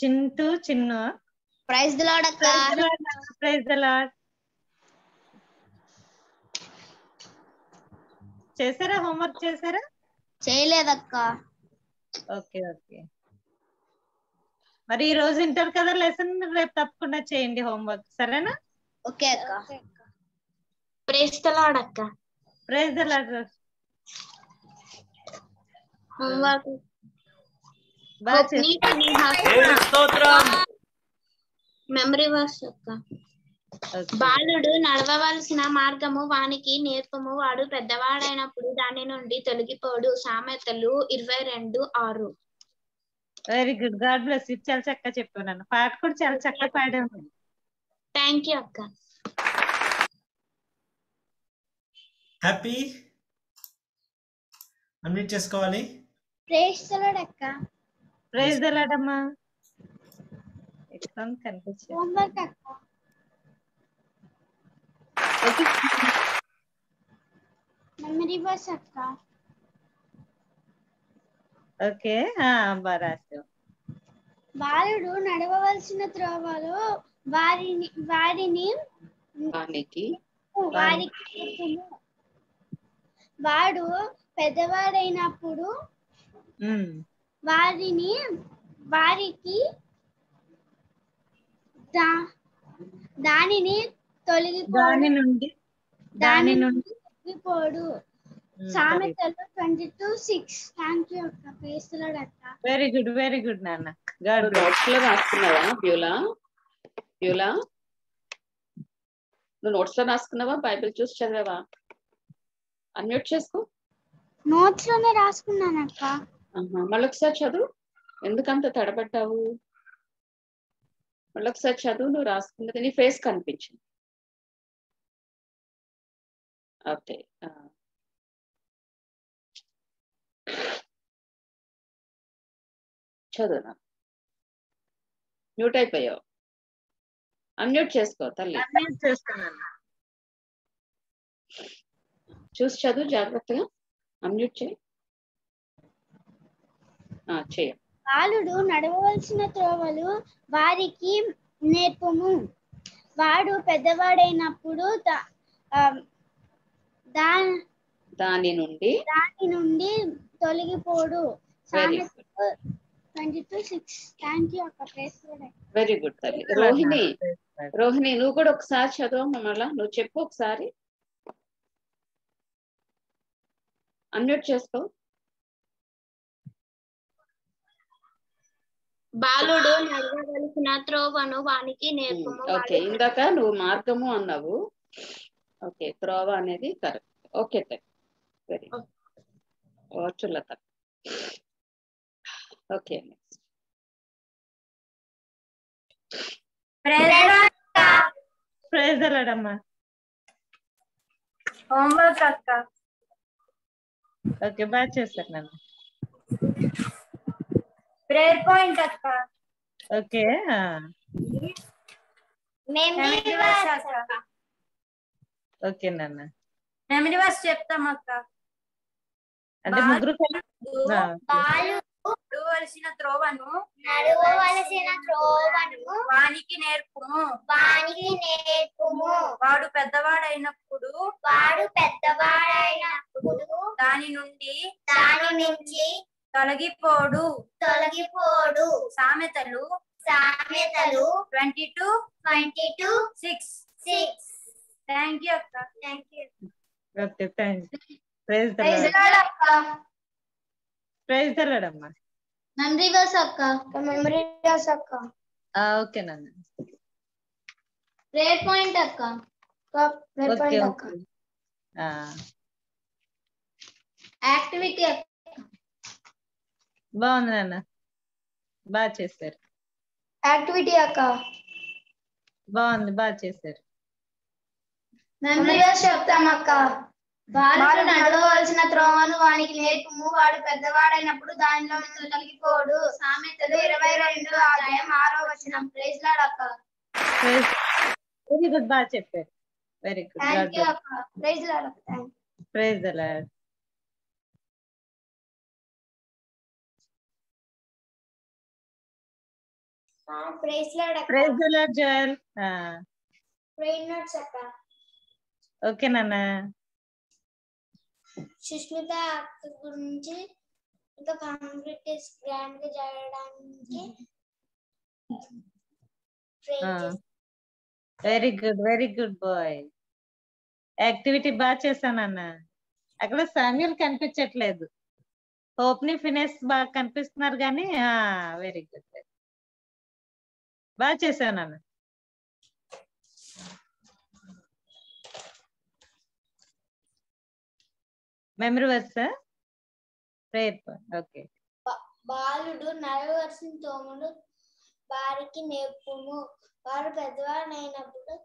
చింటూ చిన్న ప్రైజ్ ద లార్డ్ అక్క ప్రైజ్ ద లార్డ్ చేసారా హోంవర్క్ చేసారా చేయలేదక్క ఓకే ఓకే మరి ఈ రోజు ఇంటర్ కదా లెసన్ రేపు తప్పకుండా చేయండి హోంవర్క్ సరేనా ఓకే అక్క ప్రైజ్ ద లార్డ్ అక్క ప్రైజ్ ద లార్డ్ హోంవర్క్ బాచ్ నీట నీహా స్తోత్రం మెమరీ వర్స్ అక్క బాలుడు నడవవలసిన మార్గము వానికి నేర్పము వాడు పెద్దవాడైనప్పుడు దాని నుండి తొలగిపోడు సామెతలు ఇరవై రెండు ఆరు very good God bless you చాలా చక్కగా చెప్పానన్న పాట కూడా చాలా చక్కగా పాడావు థాంక్యూ అక్క హ్యాపీ అన్మ్యూట్ చేసుకోవాలి ప్రైజ్ ద లార్డ్ అక్క ప్రైజ్ ద లార్డ్ అమ్మా ఎక్సన్ కనిపించే హోంవర్క్ అక్క मेमोरी वर्स अक्का ओके हां बरासो బాలుడు నడవవలసిన త్రోవలో వారిని వారిని వానికి వారికి వాడు పెద్దవాడైనప్పుడు వారిని వారికి దా దానిని దాని నుండి దాని నుండి తొలగిపోడు సామెతలు ట్వంటీ టూ సిక్స్ థాంక్యూ అక్క ప్రైజ్ ద లార్డ్ అక్క వెరీ గుడ్ వెరీ గుడ్ నాన్న గాడ్ నోట్స్ లో రాస్తున్నావా బ్యూలా బ్యూలా ను నోట్స్ లో రాస్తున్నావా బైబిల్ చూసి చదివావా అన్మ్యూట్ చేసుకో నోట్స్ లోనే రాసుకున్నాను అక్క మళ్ళీ ఒకసారి చదువు ఎందుకంత తడబట్టావు మళ్ళీ ఒకసారి చదువు నువ్వు రాసుకున్నది నీ ఫేస్ కనిపించింది Okay. Uh, చదువునా మ్యూట్ అయిపోయావు అన్మ్యూట్ చేసుకో తల్లి చూసి చదువు జాగ్రత్తగా అన్మ్యూట్ చేయి చేయ బాలుడు నడవవలసిన త్రోవలు వారికి నేర్పము వాడు పెద్దవాడైనప్పుడు దాని నుండి దాని నుండి తొలగిపోడు వెరీ గుడ్ తల్లి రోహిణి రోహిణి నువ్వు కూడా ఒకసారి చదవమ్మా మళ్ళా నువ్వు చెప్పు ఒకసారి అన్మ్యూట్ చేసుకో బాలుడు నడవవలసిన త్రోవను వానికి నేర్పుము. ఓకే ఇందాక నువ్వు మార్గము అన్నావు. ఓకే త్రోవ అనేది కరెక్ట్. ఓకే వెరీ ఓచులత. ఓకే నెక్స్ట్ ప్రైజ్ ప్రైజ్ అలడమ్మ హోంవర్క్ అక్క. ఓకే బాగా చేశారు నాన్న. ప్రేయర్ పాయింట్ అక్క. ఓకే ఆ మెమరీ వర్స్ అక్క. ఓకే నాన్న మెమరీ వర్స్ చెప్తాం అక్క. అంటే ముగ్గురు నడవవలసిన త్రోవను నడవవలసిన త్రోవను వానికి నేర్పుము వానికి నేర్పుము వాడు పెద్దవాడైనప్పుడు వాడు పెద్దవాడైనప్పుడు దాని నుండి దాని నుంచి తొలగిపోడు తొలగిపోడు. సామెతలు సామెతలు twenty two twenty two six six. Thank you అక్క. Thank you. Okay thanks. Praise the Lord. Praise the lord అక్క. ప్రైజ్ ద లార్డ్ అమ్మ. నంది వాస్ అక్క మెమరీ వాస్ అక్క. ఆ ఓకే నంది ప్రేయర్ పాయింట్ అక్క. ప్రేయర్ పాయింట్ అక్క. ఆ యాక్టివిటీ అక్క. బాగుంది నాన్న బాగా చేశారు. యాక్టివిటీ అక్క బాగుంది బాగా చేశారు. నన్ను చెప్తామక్క. బాలుడు నడవవలసిన త్రోవను వానికి నేర్పుము వాడు పెద్దవాడైనప్పుడు దానిలో తొలగిపోడు. సామెతలు ఇరవై రెండు అధ్యాయం ఆరో వచనం. ప్రైజ్ లార్డ్ అక్క. వెరీ గుడ్ బాగా చెప్పారు. Very good. థాంక్యూ అక్క. ప్రైజ్ లార్డ్ అక్క. Thanks. Praise the Lord. Praise the Lord జయల్. ఆ ప్రైజ్ నట్స్ అక్క. ఓకే నాన్న సుష్మిత అక్క గురించి ఇంకా కాంక్రీట్ గ్రాండ్ గా జరగడానికి very good. Very good boy. Activity బాగా చేశానన్న. అక్కడ సామ్యూల్ కనిపించట్లేదు. హోప్ ని ఫినిష్ బాగా కనిపిస్తున్నారు కానీ వెరీ గుడ్ బాగా చేశానన్న. Memory verse prayer. ఓకే బాలుడు నడవవలసిన త్రోవను వారికి నేర్పుము వారు పెద్దవాడైనప్పుడు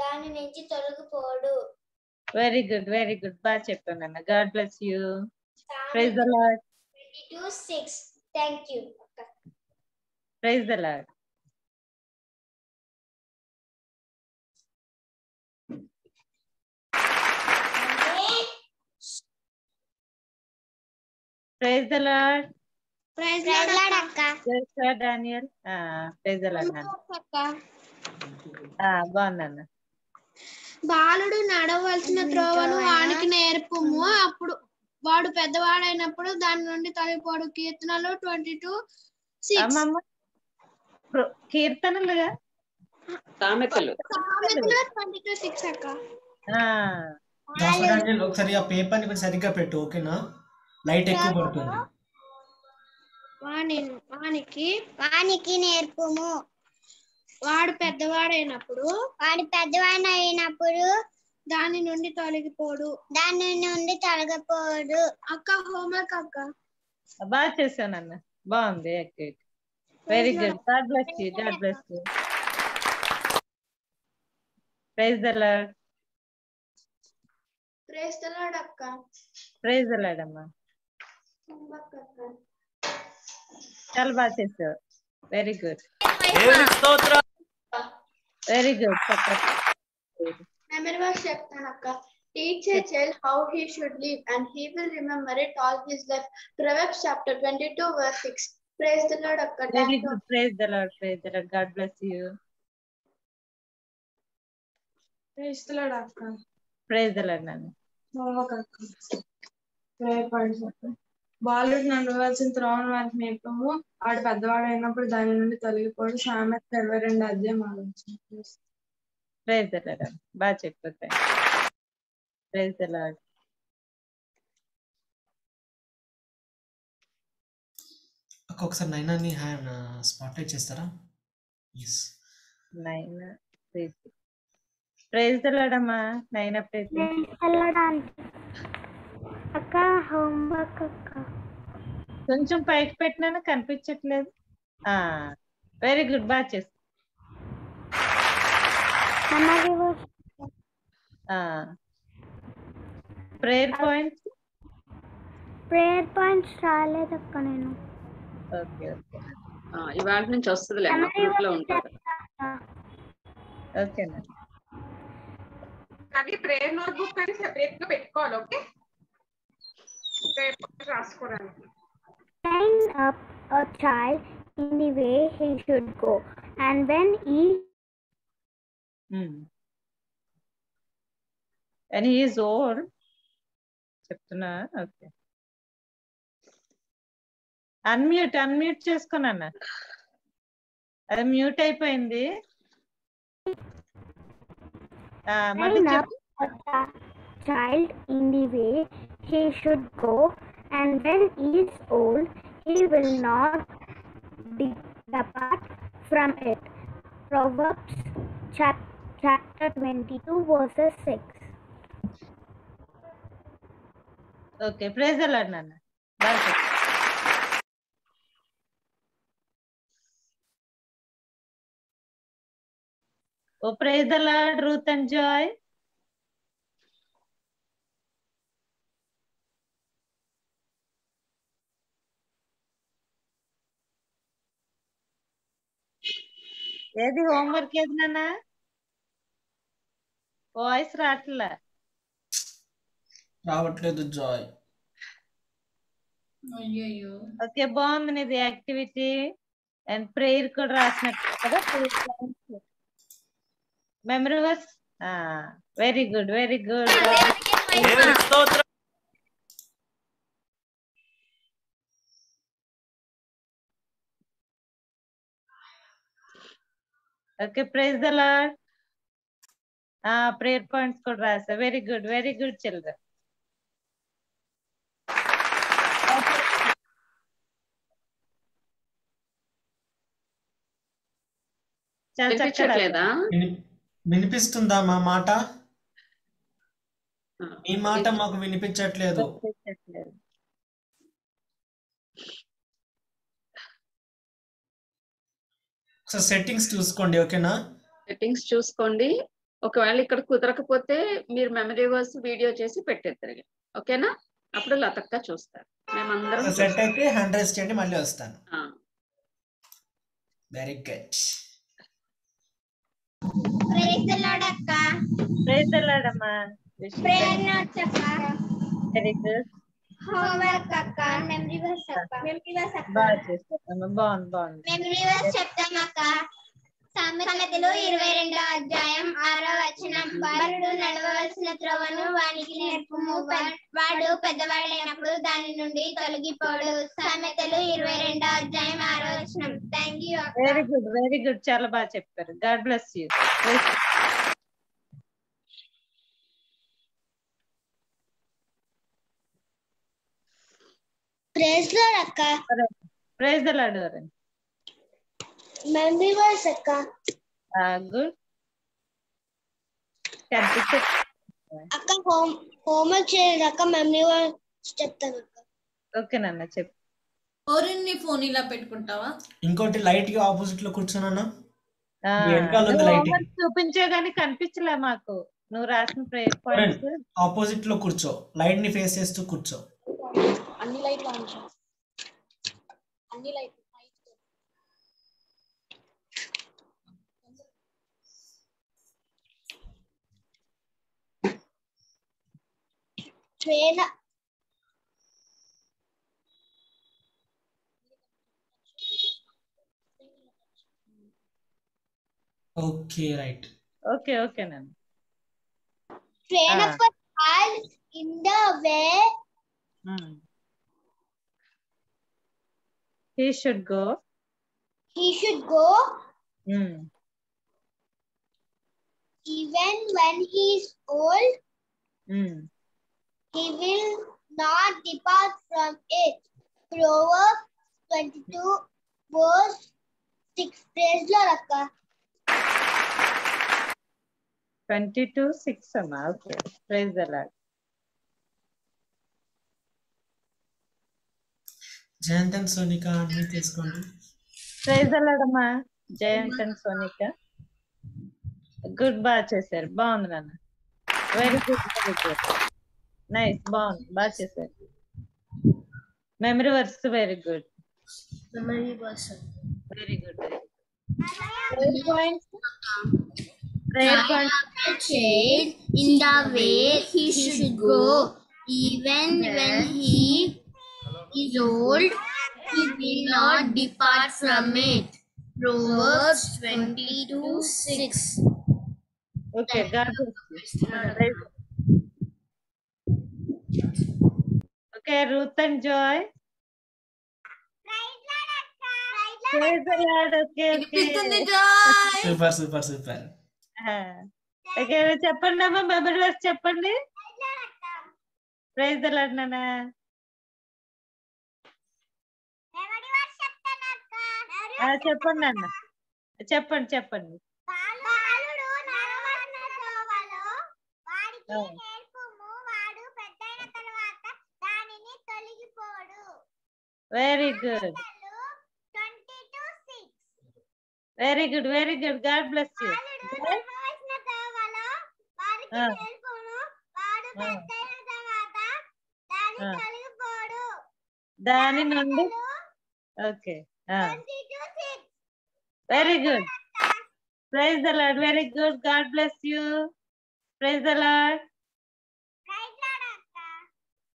దాని నుంచి తొలగిపోడు. Very good. వెరీ గుడ్ బాగా చెప్పాను అన్న. God bless you. Praise the Lord. Twenty two six. Thank you. Praise the Lord. Praise the Lord. Praise the Lord akka. Praise the Lord Daniel. Ah, praise the Lord akka. Ah, bonnanna. బాలుడు నడవవలసిన త్రోవను వానికి నేర్పుము అప్పుడు వాడు పెద్దవాడైనప్పుడు దాని నుండి తొలగిపోడు. కీర్తనలు twenty two six. అమ్మమ్మ కీర్తనలుగా సామెతలు సామెతలు ట్వంటీ టూ సిక్స్ అక్క. ఆ రాజు ఒకసారి ఆ పేపర్ ని కొంచెం సరిగ్గా పెట్టు. ఓకేనా లైట్ ఎక్కువ పడుతుంది. వాని వానికి వానికి నేర్పుము వాడు పెద్దవాడైనప్పుడు వాడు పెద్దవాడైనప్పుడు దాని నుండి తొలగిపోడు దాని నుండి తొలగిపోడు. అక్క హోంవర్క్ అక్క బాగా చేశానన్న. బాగుంది activity. Very good. God bless you. God bless you. Praise the Lord. Praise the lord అక్క. ప్రైజ్ ద లార్డ్ అమ్మ. చాలా బాగా చేశారు. Very good. Very good. Memory verse చెప్తాను అక్క. Teacher tell how he should live and he will remember it all his life. Proverbs chapter twenty-two verse six. Praise the Lord akka. Very good. Praise the Lord. Praise the Lord. God bless you. Praise the Lord akka. Praise the Lord nana. Homework akka. Prayer points akka. బాలుడు నడవవలసిన త్రోవను వారికి నేర్పుము వాడు పెద్దవాడు అయినప్పుడు దాని నుండి తొలగిపోడు. సామెతలు ఇరవై రెండు అధ్యాయం ఆరో వచనం. Praise the Lord. బాగా చెప్పారు. Praise the Lord. ఒక్కసారి నైనాని హాయ్ నా స్పాట్లైట్ చేస్తారా? yes నైనా ప్రైజ్ ప్రైజ్ దలడమా నైనా ప్రైజ్ దలడాలి అక్క హోంవర్క్ అక్క కొంచెం పైకి పెట్టినాను కనిపించట్లేదు. ఆ వెరీ గుడ్ బాగా చేస్తా అమ్మకి వో ఆ ప్రేయర్ పాయింట్స్ ప్రేయర్ పాయింట్స్ రాలేదు అక్క నేను. ఓకే ఓకే ఆ ఇవాల్టి నుంచి వస్తదిలే గ్రూప్ లో ఉంటారు. ఓకే నా అవి ప్రేయర్ నోట్ బుక్ అని సెపరేట్ గా పెట్టుకోవాలి. ఓకే పేపర్ రాసుకోవడానికి train up a child in the way he should go and when he hmm and he is old చెప్తున్నా. ఓకే అన్మ్యూట్ అన్మ్యూట్ చేసుకోనన్నా అది మ్యూట్ అయిపోయింది. ఆ మరి child in the way he should go and when he is old he will not depart from it. Proverbs chapter twenty-two verses six. okay praise the Lord nana bye. Oh, praise the Lord, Ruth and Joy. ఏది homework ఏది నాన్నా? Voice రాట్లా రావట్లేదు Joy. అయ్యయ్యో okay బాగుంది నీది activity and prayer కూడా రాసినట్టు కదా. Memory verse very good very good. Okay praise the Lord. Prayer points కూడా రాసా. Very good very good children. చదవట్లేదా? వినిపిస్తుందా మా మాట? మీ మాట మాకు వినిపించట్లేదు. సో సెట్టింగ్స్ చూసుకోండి. ఓకేనా సెట్టింగ్స్ చూసుకోండి. ఒకవేళ ఇక్కడ కుదరకపోతే మీరు మెమరీ వర్స్ వీడియో చేసి పెట్టేద్దరు. ఓకేనా అప్పుడు లతక్క చూస్తారు. మేమందరం సెట్ అయితే హండ్రెడ్ చేయండి మళ్ళీ వస్తాను. Very good. Praise the Lord akka. Praise the Lord amma. Prayer notes akka. Very good. Homework akka. Memory verse akka. Memory verse akka. Baje. Amma bon bon. Memory verse chaptam akka. సామెతలు ఇరవై రెండు అధ్యాయం ఆరవ వచనం బాలుడు నడవవలసిన త్రోవను వానికి నేర్పుము, వాడు పెద్దవాడైనప్పుడు దాని నుండి తొలగిపోడు. సామెతలు ఇరవై రెండు అధ్యాయం ఆరవ వచనం. థాంక్యూ అక్క. వెరీ గుడ్ వెరీ గుడ్ చాలా బాగా చెప్పారు. God bless you. Praise the lord అక్క. Praise the Lord. Memory verse అక్క. గుడ్. అక్క హోమ్ హోంవర్క్ చేయండి అక్క. మెమరీ వర్స్ చెప్తాను అక్క. ఓకే నాన్న చెప్పు. ఓరిన్ నీ ఫోన్ ఇలా పెట్టుకుంటావా? ఇంకోటి లైట్ కి ఆపోజిట్ లో కూర్చోనన్నా. హోంవర్క్ చూపించే గానీ కనిపించలే మాకు. నువ్వు రాసిన ప్రేయర్ పాయింట్స్ ఆపోజిట్ లో కూర్చో. లైట్ ని ఫేస్ చేస్తూ కూర్చో. అన్ని లైట్లు ఆన్ చేయి. అన్ని light train okay right okay okay nan train ah. up a child in the way hmm. he should go he should go hmm. even when he is old hmm. he will not depart from it. Proverbs twenty-two verse six. Praise the Lord, Akka. twenty-two six, Amma. Okay. Praise the Lord. Jayant and Sonika, unmute చేసుకోండి. Praise the Lord, Amma. Jayant and Sonika. Good బాగా చేశారు. బాగుంది నాన్న. Very good. Very good. Nice. బాగుంది. బాగా చేశారు. Memory verse, very good. Memory verse. Very good. Prayer point. Prayer point. The child in the way he should go, even when he is old, he will not depart from it. Proverbs twenty-two six. Okay, God. Okay, Ruth and Joy. Praise the Lord. Okay, okay. Super, super, super. हाँ. Okay, चप्पन ना मैं memory verse चप्पन ले. Praise the Lord ना ना. Memory verse चप्पन ना का. हाँ चप्पन ना ना. चप्पन चप्पन. बालू डो नारावान ना तो बालो. बाड़ी के हेयर को मो बाड़ू पैदा ना करवाता दाने ने तली की Podu. Very good. Very good, very good. God bless you. Dani Nandu. Okay. Uh. Very good. Praise the Lord. Very good. God bless you. Praise the Lord.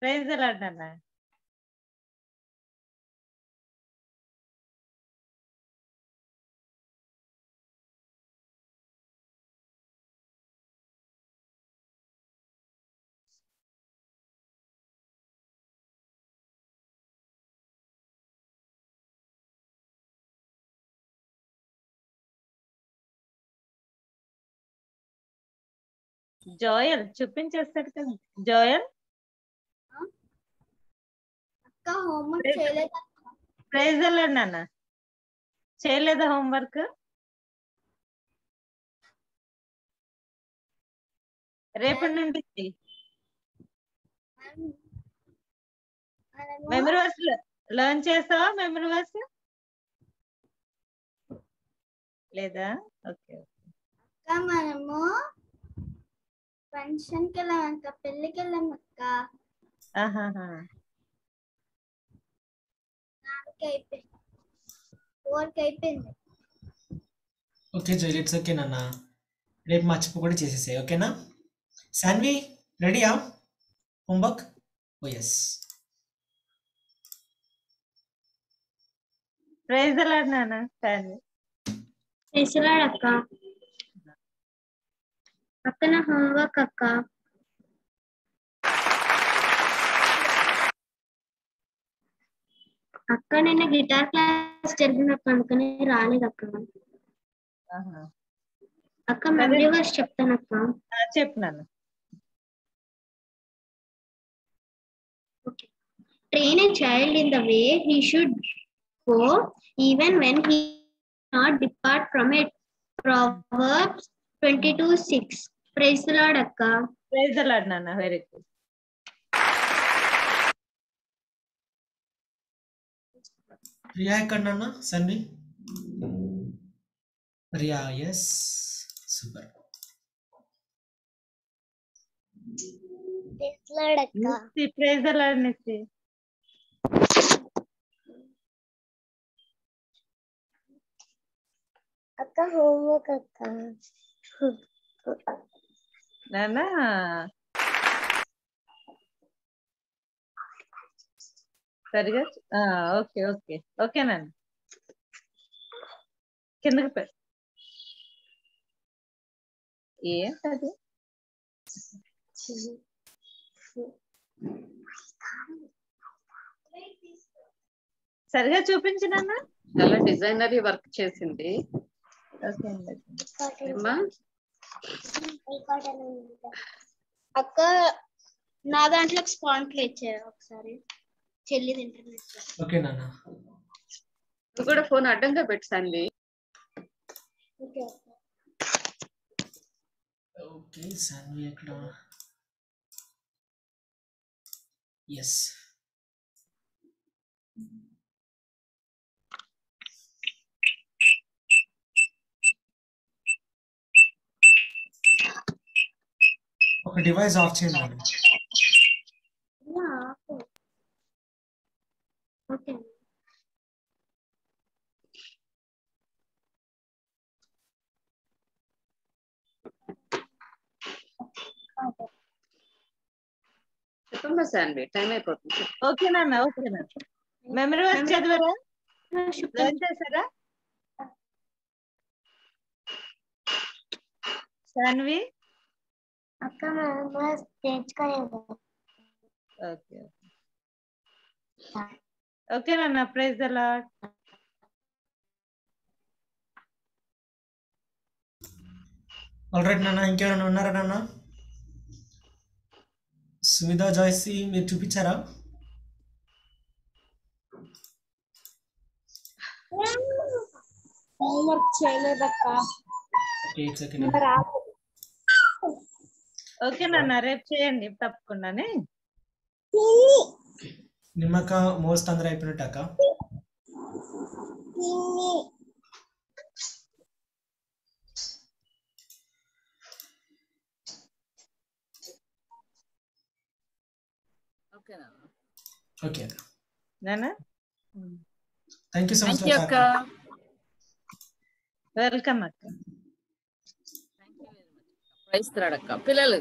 Praise the Lord, Nana. Joel చూపించేస్తాడు కదా Joel అక్క homework చేయలేదా praise the Lord నాన్న చేయలేదా homework రేపటి నుండి memory verse learn చేసావా memory verse లేదా okay అక్క మనము फंक्शन के लिए उनका पहले के लिए मक्का हाँ हाँ हाँ नाम कहीं पे और कहीं पे ओके जोइलेट सर के ना ना रेप माच पकड़े चीज़ें से ओके ना सैनवी रेडी हम होमवर्क ओ यस प्रेज़ द लॉर्ड ना ना सैनवी प्रेज़ द लॉर्ड अक्का अपना होमवर्क अक्का अक्का ने गिटार क्लास चलने राले अक्का memory verse Train a child in the way he should go, even when he not depart from it. Proverbs twenty-two six. Praise the Lord, Akka. Praise the Lord, Nana. Very good. Riya, Nana, Sanvi. Riya, yes. Super. Praise the Lord, Akka. Praise the Lord, Nisi. Akka, homework, Akka. Nana. Very good. Ah, okay, okay, okay, Nana. Can you repeat? Yeah, that is. Sarga chupinchu Nana. Chala designer work chesindi. Okay, Amma. అక్క నా దాంట్లో span play చేయ ఒకసారి చెల్లి తింటుంది okay నాన్న నువ్వు కూడా ఫోన్ అడ్డంగా పెట్టాలి. ఓకే ఓకే సాన్వి ఎక్కడ? yes okay device off చేయండి. yeah okay okay చెప్పమ్మా సాన్వి టైం అయిపోతుంది. Okay ma'am okay ma'am memory work చదివారా? రన్ చేశారా సాన్వి అక్క? మ్యామ్ తెచ్చుకోలేదు. ఓకే ఓకే నాన్న praise the Lord. All right నాన్న ఇంకేమైనా ఉన్నారా నాన్న? సువిధా జాయిసి మీరు చూపించారా? ఓకే నాన్న రేపు చేయండి తప్పకుండానే. నిమ్మక మోస్ట్ అందరూ అయిపోయినట్టాక okay nana thank you so much akka. welcome akka. thank you very much. prize thirad akka pillalu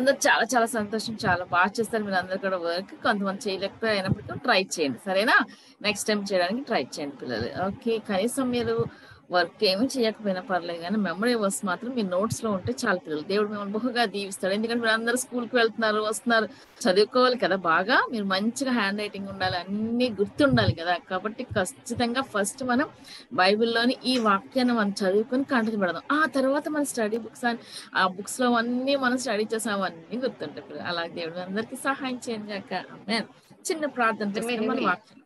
andaru chaala chaala santosham chaala baat chestaru meer andaru kuda work kontamanti cheyalekapora ainappudu try cheyandi sarena next time cheyadaniki try cheyandi pillalu okay kanisam meer work ఏమి చేయకపోయినా పర్లేదు కానీ memory verse మాత్రం మీ notes లో ఉంటే చాలా పిల్లలు దేవుడు మిమ్మల్ని బహుగా దీవిస్తాడు. ఎందుకంటే మీరు అందరు స్కూల్కి వెళ్తున్నారు వస్తున్నారు చదువుకోవాలి కదా బాగా మీరు మంచిగా హ్యాండ్ రైటింగ్ ఉండాలి అన్ని గుర్తుండాలి కదా. కాబట్టి ఖచ్చితంగా ఫస్ట్ మనం బైబిల్లోని ఈ వాక్యాన్ని మనం చదువుకొని కంటిన్యూ పెడదాం. ఆ తర్వాత మన స్టడీ బుక్స్ అని ఆ బుక్స్ లో అన్ని మనం స్టడీ చేసాం అవన్నీ గుర్తుంటాయి. అలా దేవుడు అందరికీ సహాయం చేయండి అక్క. చిన్న ప్రార్థన చేస్తాం మన వాక్యం.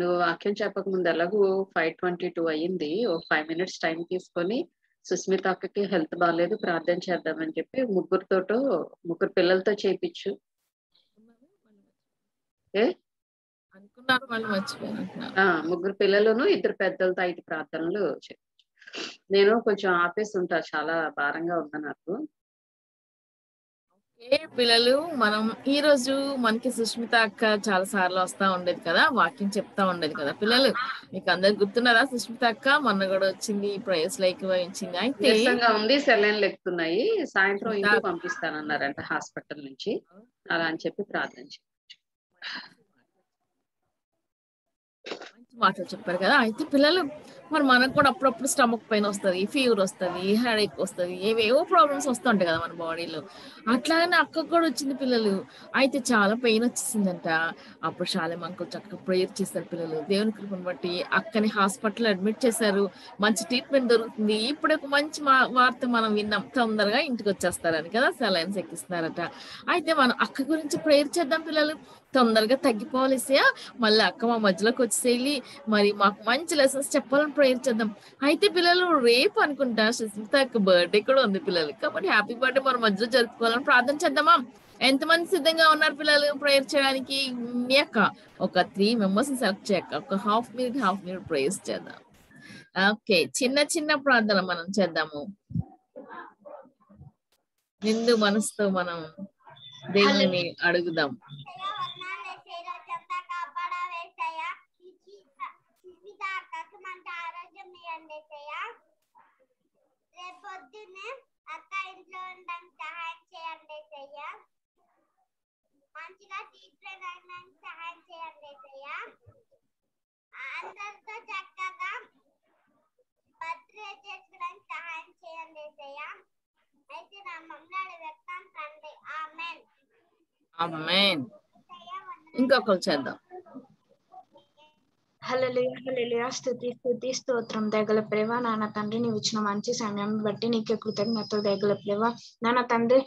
నువ్వు వాక్యం చెప్పక ముందు ఎలాగూ ఫైవ్ ట్వంటీ టూ అయ్యింది. ఓ ఫైవ్ మినిట్స్ టైం తీసుకొని సుస్మిత అక్కకి హెల్త్ బాగాలేదు ప్రార్థన చేద్దామని చెప్పి ముగ్గురితో ముగ్గురు పిల్లలతో చేయించు. ముగ్గురు పిల్లలను ఇద్దరు పెద్దలతో ఐదు ప్రార్థనలు చేయించు. నేను కొంచెం ఆపేసి ఉంటా చాలా భారంగా ఉందా నాకు. ఏ పిల్లలు మనం ఈ రోజు మనకి సుష్మిత అక్క చాలా సార్లు వస్తా ఉండేది కదా వాకింగ్ చెప్తా ఉండేది కదా పిల్లలు మీకు అందరు గుర్తున్నారా? సుష్మిత అక్క మొన్న కూడా వచ్చింది ప్రైస్ లైక్ ఇచ్చింది అయితే సెలైన్ లెక్కుతున్నాయి సాయంత్రం ఇంటికి పంపిస్తానన్నారంట హాస్పిటల్ నుంచి అలా అని చెప్పి ప్రార్థన మాటలు చెప్పారు కదా. అయితే పిల్లలు మరి మనకు కూడా అప్పుడప్పుడు స్టమక్ పెయిన్ వస్తుంది ఫీవర్ వస్తుంది హెడ్ ఎక్ వస్తుంది ఏవేవో ప్రాబ్లమ్స్ వస్తుంటాయి కదా మన బాడీలో. అట్లాగనే అక్కకు కూడా వచ్చింది పిల్లలు. అయితే చాలా పెయిన్ వచ్చేసిందంట. అప్పుడు షాలేం అంకుల్ చక్కగా ప్రేయర్ చేశారు పిల్లలు. దేవుని కృపను బట్టి అక్కని హాస్పిటల్లో అడ్మిట్ చేశారు మంచి ట్రీట్మెంట్ దొరుకుతుంది. ఇప్పుడు ఒక మంచి వార్త మనం విన్నాం తొందరగా ఇంటికి వచ్చేస్తారని కదా సెలైన్స్ ఎక్కిస్తున్నారట. అయితే మనం అక్క గురించి ప్రేయర్ చేద్దాం పిల్లలు తొందరగా తగ్గిపోవాలిసే మళ్ళీ అక్క మా మధ్యలోకి వచ్చేసేళ్ళి మరి మాకు మంచి లెసన్స్ చెప్పాలని ప్రేయర్ చేద్దాం. అయితే పిల్లలు రేపు అనుకుంటా సుస్మిత అక్క బర్త్డే కూడా ఉంది పిల్లలు. కాబట్టి హ్యాపీ బర్త్డే మన మధ్యలో జరుపుకోవాలని ప్రార్థన చేద్దామా? ఎంతమంది సిద్ధంగా ఉన్నారు పిల్లలు ప్రేయర్ చేయడానికి? మీ అక్క ఒక త్రీ మెంబర్స్ సెలెక్ట్ చేయక ఒక half minute half minute prayer చేద్దాం. ఓకే చిన్న చిన్న ప్రార్థన మనం చేద్దాము నిండు మనసుతో మనం దేవుని అడుగుదాం. ఇంకొకరు చేద్దాం. హల్లెలూయా హల్లెలూయా స్తుతి స్తుతి స్తోత్రం దయగల ప్రేమ నాన్న తండ్రి నీవు ఇచ్చిన మంచి సమయాన్ని బట్టి నీకే కృతజ్ఞతలు దయగల ప్రేమ నాన్న తండ్రి.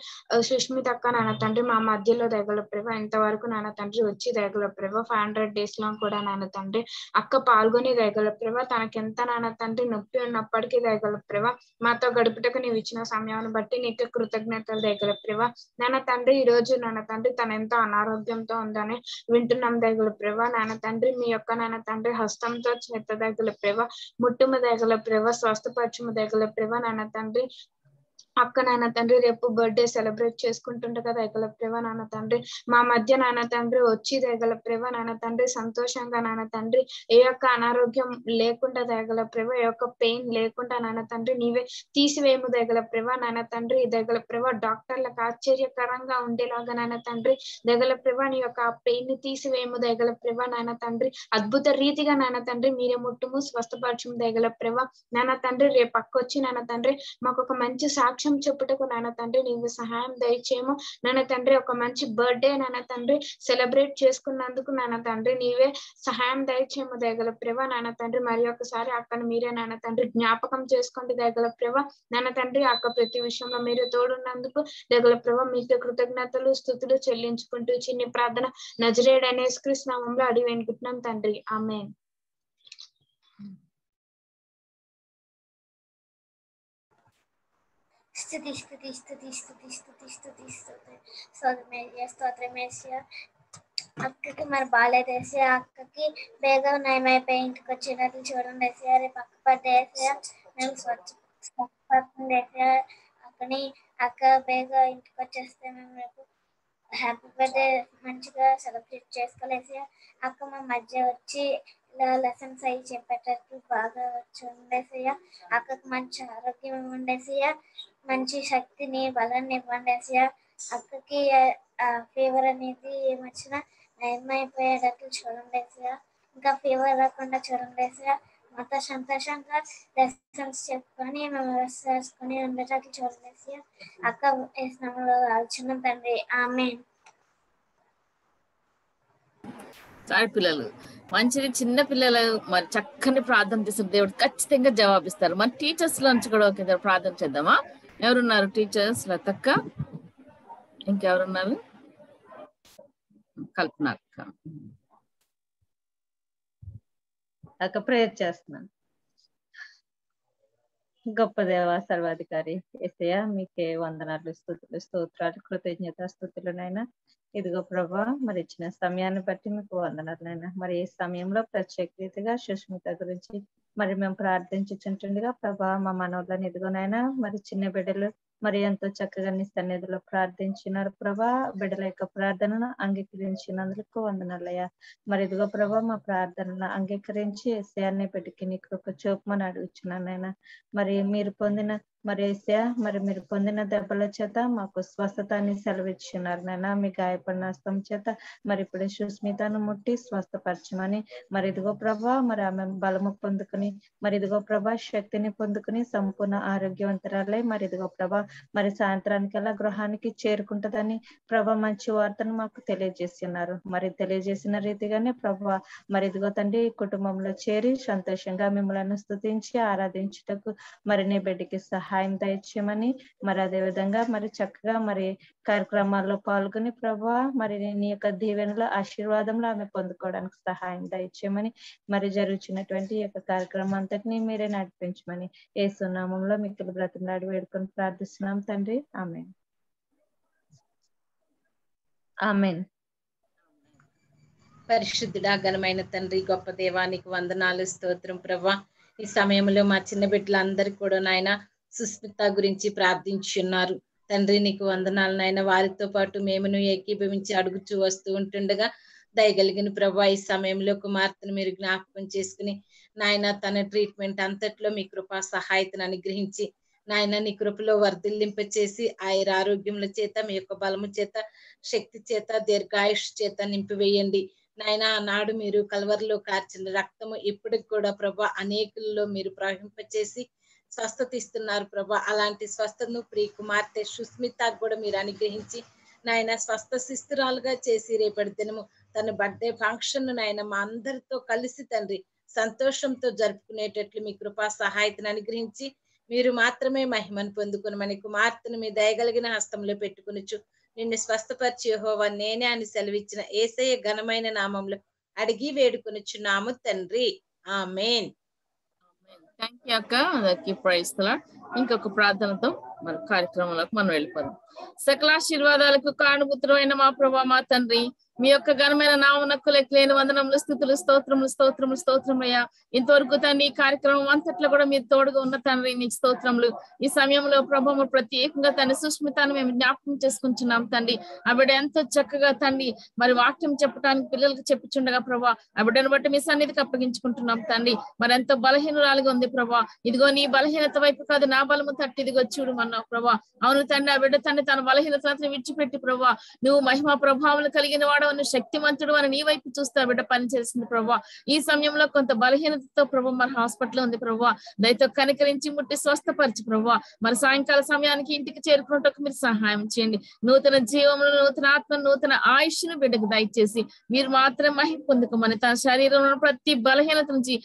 సుష్మిత అక్క నాన్న తండ్రి మా మధ్యలో దయగల ప్రేమ ఇంతవరకు నాన్న తండ్రి వచ్చి దయగల ప్రేమ ఫైవ్ హండ్రెడ్ డేస్ లో కూడా నాన్న తండ్రి అక్క పాల్గొని దయగల ప్రేమ తనకెంత నాన్న తండ్రి నొప్పి ఉన్నప్పటికీ దయగల ప్రేమ మాతో గడుపుటకు నీవు ఇచ్చిన సమయాన్ని బట్టి నీకే కృతజ్ఞతలు దయగల ప్రేమ నాన్న తండ్రి. ఈ రోజు నాన్న తండ్రి తన ఎంతో అనారోగ్యంతో ఉందని వింటున్నాం దయగల ప్రేమ నాన్న తండ్రి మీ యొక్క నాన్న తండ్రి హస్తంతో చేత దగల ప్రేమ ముట్టుమ దగల ప్రేమ స్వస్థపరచుము దగల ప్రేమ నాన్న తండ్రి. అక్క నాన్న తండ్రి రేపు బర్త్డే సెలబ్రేట్ చేసుకుంటుండగా దయగల ప్రేమ నాన్న తండ్రి మా మధ్య నాన్న తండ్రి వచ్చి దయగల ప్రేమ నాన్న తండ్రి సంతోషంగా నాన్న తండ్రి ఏ యొక్క అనారోగ్యం లేకుండా దయగల ప్రేమ ఏ యొక్క పెయిన్ లేకుండా నాన్న తండ్రి నీవే తీసివేయము దయగల ప్రేమ నాన్న తండ్రి. దయగల ప్రేమ డాక్టర్లకు ఆశ్చర్యకరంగా ఉండేలాగా నాన్న తండ్రి దయగల ప్రేమ నీ యొక్క ఆ పెయిన్ ని తీసివేయము దయగల ప్రేమ నాన్న తండ్రి. అద్భుత రీతిగా నాన్న తండ్రి మీరే ముట్టుము స్వస్థపరచుము దయగల ప్రేమ నాన్న తండ్రి. రేపు పక్క వచ్చి నాన్న తండ్రి మాకు ఒక మంచి సాక్షి చెప్పుటకు నాన్న తండ్రి నీవు సహాయం దయచేయము నాన్న తండ్రి. ఒక మంచి బర్త్డే నాన్న తండ్రి సెలబ్రేట్ చేసుకున్నందుకు నాన్న తండ్రి నీవే సహాయం దయచేయము దయగల ప్రేమ నాన్న తండ్రి. మరి ఒకసారి అక్కను మీరే నాన్న తండ్రి జ్ఞాపకం చేసుకోండి దయగల ప్రేమ నాన్న తండ్రి. అక్క ప్రతి విషయంలో మీరే తోడున్నందుకు దయగల ప్రేమ మీకు కృతజ్ఞతలు స్తుతులు చెల్లించుకుంటూ చిన్ని ప్రార్థన నజరేయుడైన యేసుక్రీస్తు నామములో అడిగి వేడుకుంటున్నాం తండ్రి, ఆమేన్. స్తుతి స్తుతి స్తుతి స్తుతి స్తుతి స్తుతి స్తుతి స్తోత్రమేయ్యా స్తోత్రమేయ్యా. అక్కకి మరి బాగాలేదేసా అక్కకి బేగా నయమైపోయి ఇంటికి వచ్చినట్లు చూడండి వేసా. రేపు అక్క పట్టేసా మేము స్వచ్ఛ స్వచ్ఛపడుతుంది వేసా అక్కని. అక్క బేగా ఇంటికి వచ్చేస్తే మేము రేపు హ్యాపీ బర్త్డే మంచిగా సెలబ్రేట్ చేసుకోలేసా. అక్క మా మధ్య వచ్చి ఇలా లెసన్స్ అవి చెప్పేటట్టు బాగా వచ్చి ఉండేసయ్యా. అక్కకు మంచి ఆరోగ్యం ఉండేసయ్యా, మంచి శక్తిని బలాన్ని ఇవ్వండి వేసయ్యా. అక్కకి ఫీవర్ అనేది ఏమొచ్చినా నయమైపోయేటట్లు చూడండి వేసయ్యా, ఇంకా ఫీవర్ రాకుండా చూడండి వేసయ్యా. మాతో సంతోషంగా లెసన్స్ చెప్పుకొని మేము చేసుకొని ఉండేటట్లు చూడండి వేసయ్యా. అక్క వేసినాములో ఆలోచన తండ్రి, ఆమేన్. పిల్లలు మంచిది, చిన్న పిల్లలు మరి చక్కని ప్రార్థన చేసిన దేవుడు ఖచ్చితంగా జవాబిస్తారు. మరి టీచర్స్ లో నుంచి కూడా ఒక ప్రార్థన చేద్దామా? ఎవరున్నారు టీచర్స్? లతక్క, ఇంకెవరున్నారు? కల్పన అక్క. అక్క ప్రేయర్ చేస్తున్నాను. గొప్ప దేవ సర్వాధికారి యేసయ్య, మీకే వందనాలు స్తుతులు స్తోత్రాలు కృతజ్ఞత స్తుతులనైనా. ఇదిగో ప్రభా మరి ఇచ్చిన సమయాన్ని బట్టి మీకు వందనాలనైనా. మరి ఈ సమయంలో ప్రత్యేక రీతిగా సుష్మిత గురించి మరి మేము ప్రార్థించుచుంటుండగా ప్రభా మా మనవులను ఇదిగోనైనా మరి చిన్న బిడ్డలు మరి ఎంతో చక్కగా నీ సన్నిధిలో ప్రార్థించినారు ప్రభా. బిడ్డల యొక్క ప్రార్థనను అంగీకరించినందుకు వందనాలయ్యా. మరి ఇదిగో ప్రభా మా ప్రార్థనను అంగీకరించి ఏసయాన్ని బిడ్డకి నీ కృప చూపమని అడుగుచున్నానైనా. మరి మీరు పొందిన మరి ఏసయా మరి మీరు పొందిన దెబ్బల చేత మాకు స్వస్థతాన్ని సెలవిచ్చున్నారు నాయనా. మీ గాయపడిన హస్తం చేత మరి ఇప్పుడు సుష్మితను ముట్టి స్వస్థపరచమని మరి ఇదిగో ప్రభా మరి ఆమె బలము పొందుకుని మరి ఇదిగో ప్రభా శక్తిని పొందుకుని సంపూర్ణ ఆరోగ్యవంతరాలే మరి ఇదిగో ప్రభా మరి సాయంత్రానికల్లా గృహానికి చేరుకుంటదని ప్రభా మంచి వార్తను మాకు తెలియజేస్తున్నారు. మరి తెలియజేసిన రీతిగానే ప్రభా మరి ఇదిగో తండ్రి కుటుంబంలో చేరి సంతోషంగా మిమ్మల్ని స్తుతించి ఆరాధించుటకు మరి నీ బిడ్డకి సహాయం సహాయం దయచేయమని మరి అదే విధంగా మరి చక్కగా మరి కార్యక్రమాల్లో పాల్గొని ప్రభా మరి నీ యొక్క దీవెనలో ఆశీర్వాదంలో ఆమె పొందుకోవడానికి సహాయం దయచేయమని మరి జరుగుతున్నటువంటి ఈ యొక్క కార్యక్రమం అంతటినీ మీరే నడిపించమని యేసు నామములో మిక్కిలి బ్రతిమలాడి వేడుకొని ప్రార్థిస్తున్నాం తండ్రి, ఆమేన్ ఆమేన్. పరిశుద్ధుడా ఘనమైన తండ్రి గొప్ప దేవానికి వందనాలు స్తోత్రం ప్రభా. ఈ సమయంలో మా చిన్న బిడ్డలందరికీ కూడా నాయన సుస్మిత గురించి ప్రార్థించున్నారు తండ్రి, నీకు వందనాలు నాయన. వారితో పాటు మేమును ఏకీభవించి అడుగుచూ వస్తూ ఉంటుండగా దయగలిగిన ప్రభా ఈ సమయంలో కుమార్తెను మీరు జ్ఞాపకం చేసుకుని నాయన తన ట్రీట్మెంట్ అంతట్లో మీ కృపా సహాయతను అనుగ్రహించి నాయన నీ కృపలో వర్ధిల్లింపచేసి ఆయన ఆరోగ్యముల చేత మీ యొక్క బలము చేత శక్తి చేత దీర్ఘాయుష్ చేత నింపివేయండి నాయన. ఆనాడు మీరు కల్వరిలో కార్చిన రక్తము ఇప్పటికి కూడా ప్రభా అనేకుల్లో మీరు ప్రవహింపచేసి స్వస్థత ఇస్తున్నారు ప్రభా. అలాంటి స్వస్థతను ప్రియ కుమార్తె సుస్మితకు కూడా మీరు అనుగ్రహించి నాయన స్వస్థ శిస్తురాలుగా చేసి రేపటి దినము తన బర్త్డే ఫంక్షన్ నాయన మా అందరితో కలిసి తండ్రి సంతోషంతో జరుపుకునేటట్లు మీ కృపా సహాయతను అనుగ్రహించి మీరు మాత్రమే మహిమను పొందుకొని మన కుమార్తెను మీ దయగలిగిన హస్తంలో పెట్టుకొనుచు నిన్ను స్వస్థపరిచి యెహోవా నేనే అని సెలవిచ్చిన యేసయ్య ఘనమైన నామములో అడిగి వేడుకొనుచున్నాము తండ్రి ఆమేన్ థాంక్యూ అక్క అందరికీ ప్రైజ్ ది లార్డ్ ఇంకొక ప్రార్థనతో మన కార్యక్రమంలోకి మనం వెళ్ళిపోదాం సకల ఆశీర్వాదాలకు కారణభూతుడైన మా ప్రభువా మా తండ్రి మీ యొక్క ఘనమైన నామమునకు లెక్కలేని వందనములు స్తుతులు స్తోత్రములు స్తోత్రములు స్తోత్రమయ్యా ఇంతవరకు తండ్రి ఈ కార్యక్రమం అంతట్లో కూడా మీరు తోడుగా ఉన్న తండ్రి నీకు స్తోత్రములు ఈ సమయంలో ప్రభు ప్రత్యేకంగా తన సుష్మితాను మేము జ్ఞాపకం చేసుకుంటున్నాం తండ్రి ఆవిడ ఎంతో చక్కగా తండ్రి మరి వాక్యం చెప్పడానికి పిల్లలకు చెప్పుచుండగా ప్రభా ఆవిడను బట్టి మీ సన్నిధికి అప్పగించుకుంటున్నాం తండ్రి మరి ఎంతో బలహీనురాలుగా ఉంది ప్రభా ఇదిగో నీ బలహీనత వైపు కాదు నా బలము తట్టి ఇదిగో చూడమన్నావు ప్రభా అవును తండ్రి ఆ బిడ్డ తండ్రి తన బలహీనతను విడిచిపెట్టి ప్రభా నువ్వు మహిమా ప్రభావం కలిగిన వాడు శక్తివంతుడు అని నీ వైపు చూస్తా బిడ్డ పని చేసింది ప్రభా ఈ సమయంలో కొంత బలహీనతతో ప్రభా మరి హాస్పిటల్ ఉంది ప్రభా దయతో కనికరించి ముట్టి స్వస్థపరచు ప్రభా మరి సాయంకాల సమయానికి ఇంటికి చేరుకున్నట్టుకు మీరు సహాయం చేయండి నూతన జీవములు నూతన ఆత్మ నూతన ఆయుష్ను బిడ్డకు దయచేసి మీరు మాత్రం మహిమ పొందుకోమని తన శరీరంలో ప్రతి బలహీనత నుంచి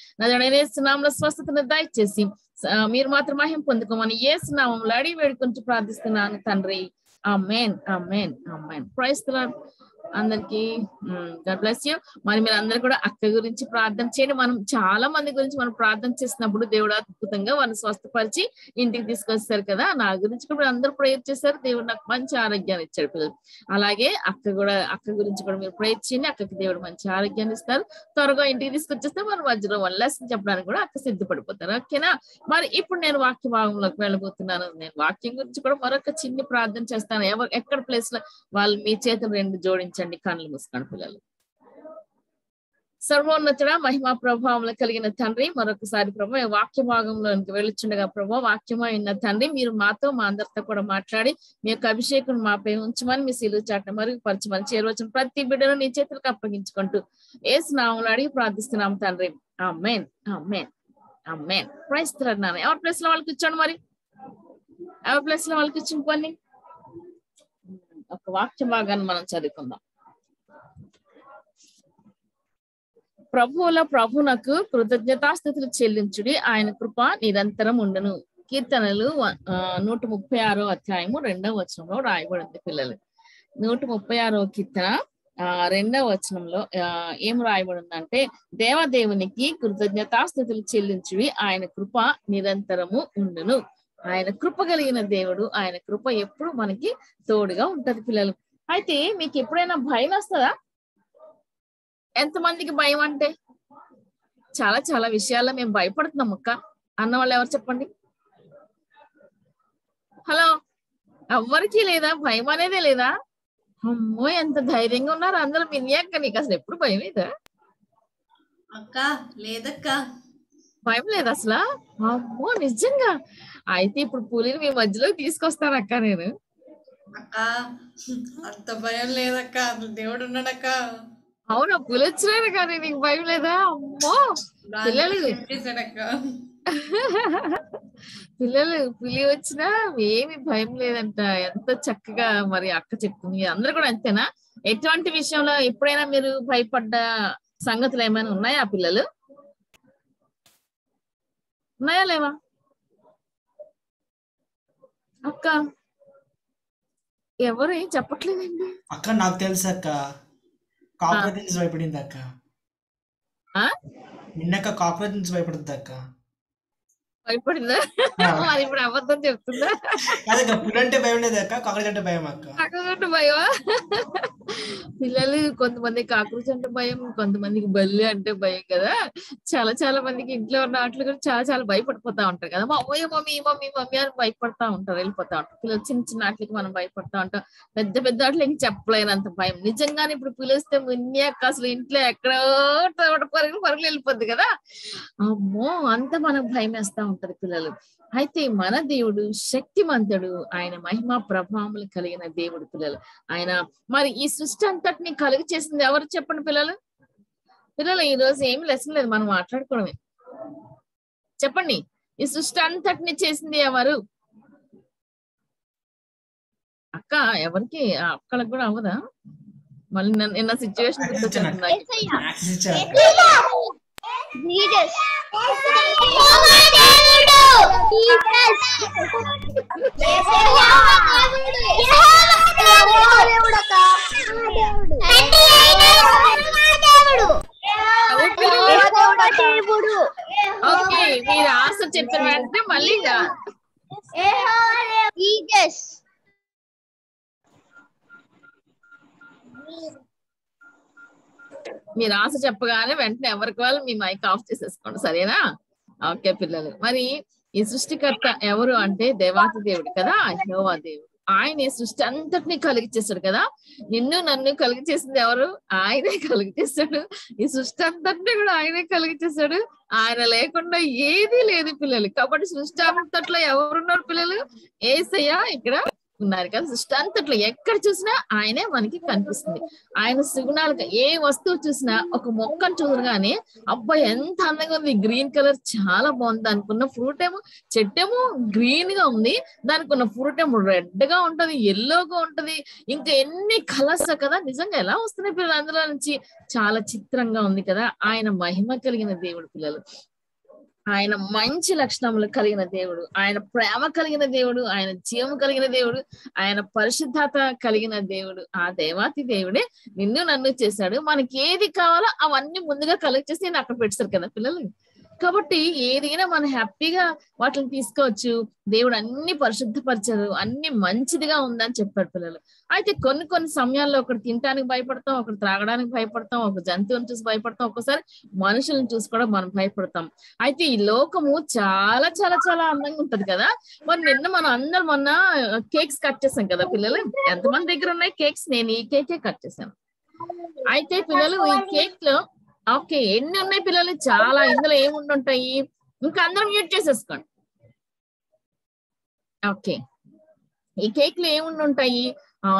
నామమున స్వస్థతను దయచేసి మీరు మాత్రం మహిమ పొందుకోమని యేసు నామములో అడిగి వేడుకుంటూ ప్రార్థిస్తున్నాను తండ్రి ఆమేన్ ఆమేన్ ఆమేన్ ప్రైజ్ ది లార్డ్ అందరికి గాడ్ బ్లెస్ యూ మరి మీరు అందరు కూడా అక్క గురించి ప్రార్థన చేయండి మనం చాలా మంది గురించి మనం ప్రార్థన చేసినప్పుడు దేవుడు అద్భుతంగా వారిని స్వస్థపరిచి ఇంటికి తీసుకొస్తారు కదా నా గురించి కూడా అందరూ ప్రేయర్ చేశారు దేవుడు నాకు మంచి ఆరోగ్యాన్ని ఇచ్చాడు పిల్లలు అలాగే అక్క కూడా అక్క గురించి కూడా మీరు ప్రేయర్ చేయండి అక్కకి దేవుడు మంచి ఆరోగ్యాన్ని ఇస్తారు త్వరగా ఇంటికి తీసుకొచ్చేస్తే మనం మధ్యలో వన్ లెసన్ చెప్పడానికి కూడా అక్క సిద్ధపడిపోతారు ఓకేనా మరి ఇప్పుడు నేను వాక్య భాగంలోకి వెళ్ళబోతున్నాను నేను వాక్యం గురించి కూడా మరొక చిన్న ప్రార్థన చేస్తాను ఎవరు ఎక్కడ ప్లేస్ లో వాళ్ళు మీ చేతులు రెండు జోడించి కళ్ళు మూసుకోండి పిల్లలు సర్వోన్నతుడ మహిమా ప్రభావంలో కలిగిన తండ్రి మరొకసారి ప్రభా వాక్య భాగంలోనికి వెళ్ళుచుండగా ప్రభా వాక్యమై ఉన్న తండ్రి మీరు మాతో మా అందరితో కూడా మాట్లాడి మీ యొక్క అభిషేకం మాపై ఉంచమని మీ శిలువ చాటున మరుగుపరచమని చేరవచ్చిన ప్రతి బిడ్డను నీ చేతులకు అప్పగించుకుంటూ యేసు నామములో అడిగి ప్రార్థిస్తున్నాము తండ్రి ఆమేన్ ఆమేన్ ఆమేన్ ప్రైజ్ ది లార్డ్ నాన్న ఎవరి ప్లేస్ లో వాళ్ళకి ఇచ్చాను మరి ఎవరి ప్లేస్ లో వాళ్ళకి ఇచ్చిన పని ఒక వాక్య భాగాన్ని మనం చదువుకుందాం ప్రభువుల ప్రభునకు కృతజ్ఞతాస్థుతులు చెల్లించుడి ఆయన కృప నిరంతరం ఉండును కీర్తనలు నూట ముప్పై ఆరో అధ్యాయము రెండవ వచనంలో రాయబడింది పిల్లలు నూట ముప్పై ఆరో కీర్తన ఆ రెండవ వచనంలో ఆ ఏం రాయబడిందంటే దేవదేవునికి కృతజ్ఞతాస్థుతులు చెల్లించుడి ఆయన కృప నిరంతరము ఉండును ఆయన కృప కలిగిన దేవుడు ఆయన కృప ఎప్పుడు మనకి తోడుగా ఉంటది పిల్లలు అయితే మీకు ఎప్పుడైనా భయం వస్తుందా ఎంతమందికి భయం అంటే చాలా చాలా విషయాల్లో మేము భయపడుతున్నాం అక్క అన్న వాళ్ళు ఎవరు చెప్పండి హలో ఎవరికి లేదా భయం అనేదే లేదా అమ్మో ఎంత ధైర్యంగా ఉన్నారు అందరూ మినియాక నీకు అసలు ఎప్పుడు భయం లేదా అక్క లేదక్క భయం లేదు అసలు అమ్మో నిజంగా అయితే ఇప్పుడు పూలిని మీ మధ్యలో తీసుకొస్తాను అక్క నేను అక్క అంత భయం లేదక్క దేవుడు ఉన్నాడక్క అవునా పులొచ్చినాను కానీ నీకు భయం లేదా అమ్మో పిల్లలు పిల్లలు పులి వచ్చినా ఏమి భయం లేదంట ఎంత చక్కగా మరి అక్క చెప్తుంది అందరు కూడా అంతేనా ఎటువంటి విషయంలో ఎప్పుడైనా మీరు భయపడ్డ సంగతులు ఏమైనా ఉన్నాయా పిల్లలు ఉన్నాయా లేవా అక్క ఎవరు ఏం చెప్పట్లేదండి అక్క నాకు తెలుసు అక్క కాక్రోచెస్ భయపడింది అక్క నిన్నక కాక్రోచెస్ భయపడుతుంది అక్క భయపడిందా మరి ఇప్పుడు అబద్ధం చెప్తుందా పులంటే భయం లేదు అక్క కాక్రోచ్ అంటే భయం అక్క కాక్రోచ్ అంటే భయం పిల్లలు కొంతమంది కాక్రోచ్ అంటే భయం కొంతమందికి బల్లి అంటే భయం కదా చాలా చాలా మందికి ఇంట్లో ఉన్న వాటిలో కూడా చాలా చాలా భయపడిపోతా ఉంటారు కదా మా అమ్మయ్య మమ్మీ మమ్మీ మమ్మీ అని భయపడతా ఉంటారు వెళ్ళిపోతా ఉంటారు పిల్లలు చిన్న చిన్న వాటికి మనం భయపడతా ఉంటాం పెద్ద పెద్ద వాటిలో ఇంక చెప్పలేనంత భయం నిజంగానే ఇప్పుడు పిలిస్తే మున్యాక అసలు ఇంట్లో ఎక్కడో పరుగులు పరుగులు వెళ్ళిపోద్ది కదా అమ్మో అంత మనం భయం వేస్తా ఉంటారు పిల్లలు అయితే మన దేవుడు శక్తిమంతుడు ఆయన మహిమా ప్రభావములు కలిగిన దేవుడు పిల్లలు ఆయన మరి ఈ సృష్టి అంతటిని కలుగు చేసింది ఎవరు చెప్పండి పిల్లలు పిల్లలు ఈ రోజు ఏమి లెసన్ లేదు మనం మాట్లాడుకోవడమే చెప్పండి ఈ సృష్టి అంతటిని చేసింది ఎవరు అక్క ఎవరికి అక్కలకు కూడా అవ్వదా మళ్ళీ నిన్న situation Lead us. Jehovah, they will do. Keep us. Jehovah, they will do. Jehovah, they will do. And the angels, Jehovah, they will do. Okay, we are also chapter one. The Maliga. Jehovah, they will lead us. మీరు ఆశ చెప్పగానే వెంటనే ఎవరికి వాళ్ళు మీ mic off చేసేసుకోండి, సరేనా? Okay పిల్లలు, మరి ఈ సృష్టికర్త ఎవరు అంటే దేవాతి దేవుడు కదా, యెహోవా దేవుడు. ఆయన ఈ సృష్టి అంతటినీ కలిగి చేశాడు కదా, నిన్ను నన్ను కలిగి చేసింది ఎవరు? ఆయనే కలిగి చేశాడు. ఈ సృష్టి అంతటినీ కూడా ఆయనే కలిగి చేశాడు. ఆయన లేకుండా ఏది లేదు పిల్లలు. కాబట్టి సృష్టి అంతట్లో ఎవరున్నారు పిల్లలు? యేసయ్య ఇక్కడ ఉన్నారు కదా. సృష్టి అంతట్లో ఎక్కడ చూసినా ఆయనే మనకి కనిపిస్తుంది. ఆయన సుగుణాలుగా ఏ వస్తువు చూసినా, ఒక మొక్కను చూడగానే అబ్బాయి ఎంత అందంగా ఉంది, గ్రీన్ కలర్ చాలా బాగుంది అనుకున్న ఫ్రూట్ ఏమో, చెట్టేమో గ్రీన్ గా ఉంది, దానికి ఉన్న ఫ్రూట్ ఏమో రెడ్ గా ఉంటది, ఎల్లోగా ఉంటది, ఇంకా ఎన్ని కలర్స్ కదా. నిజంగా ఎలా వస్తున్నాయి పిల్లలు అందులో నుంచి? చాలా చిత్రంగా ఉంది కదా. ఆయన మహిమ కలిగిన దేవుడు పిల్లలు, ఆయన మంచి లక్షణములు కలిగిన దేవుడు, ఆయన ప్రేమ కలిగిన దేవుడు, ఆయన జీవం కలిగిన దేవుడు, ఆయన పరిశుద్ధత కలిగిన దేవుడు. ఆ దేవాతి దేవుడే నిన్ను నన్ను చేశాడు. మనకి ఏది కావాలో అవన్నీ ముందుగా కలెక్ట్ చేసి నేను అక్కడ పెడతారు కదా పిల్లలు. కాబట్టి ఏదైనా మనం హ్యాపీగా వాటిని తీసుకోవచ్చు. దేవుడు అన్ని పరిశుద్ధపరిచారు, అన్ని మంచిదిగా ఉందని చెప్పాడు పిల్లలు. అయితే కొన్ని కొన్ని సమయాల్లో ఒకటి తినడానికి భయపడతాం, ఒకటి త్రాగడానికి భయపడతాం, ఒక జంతువుని చూసి భయపడతాం, ఒక్కోసారి మనుషులను చూసి కూడా మనం భయపడతాం. అయితే ఈ లోకము చాలా చాలా చాలా అందంగా ఉంటది కదా. మరి నిన్న మనం అందరం మొన్న కేక్స్ కట్ చేసాం కదా పిల్లలు. ఎంతమంది దగ్గర ఉన్నాయి కేక్స్? నేను ఈ కేకే కట్ చేశాను. అయితే పిల్లలు ఈ కేక్ లో ఓకే ఎన్ని ఉన్నాయి పిల్లలు? చాలా. ఇందులో ఏముండి ఉంటాయి? ఇంకా అందరం మ్యూట్ చేసేసుకోండి. ఓకే, ఈ కేక్ లో ఏముండి ఉంటాయి?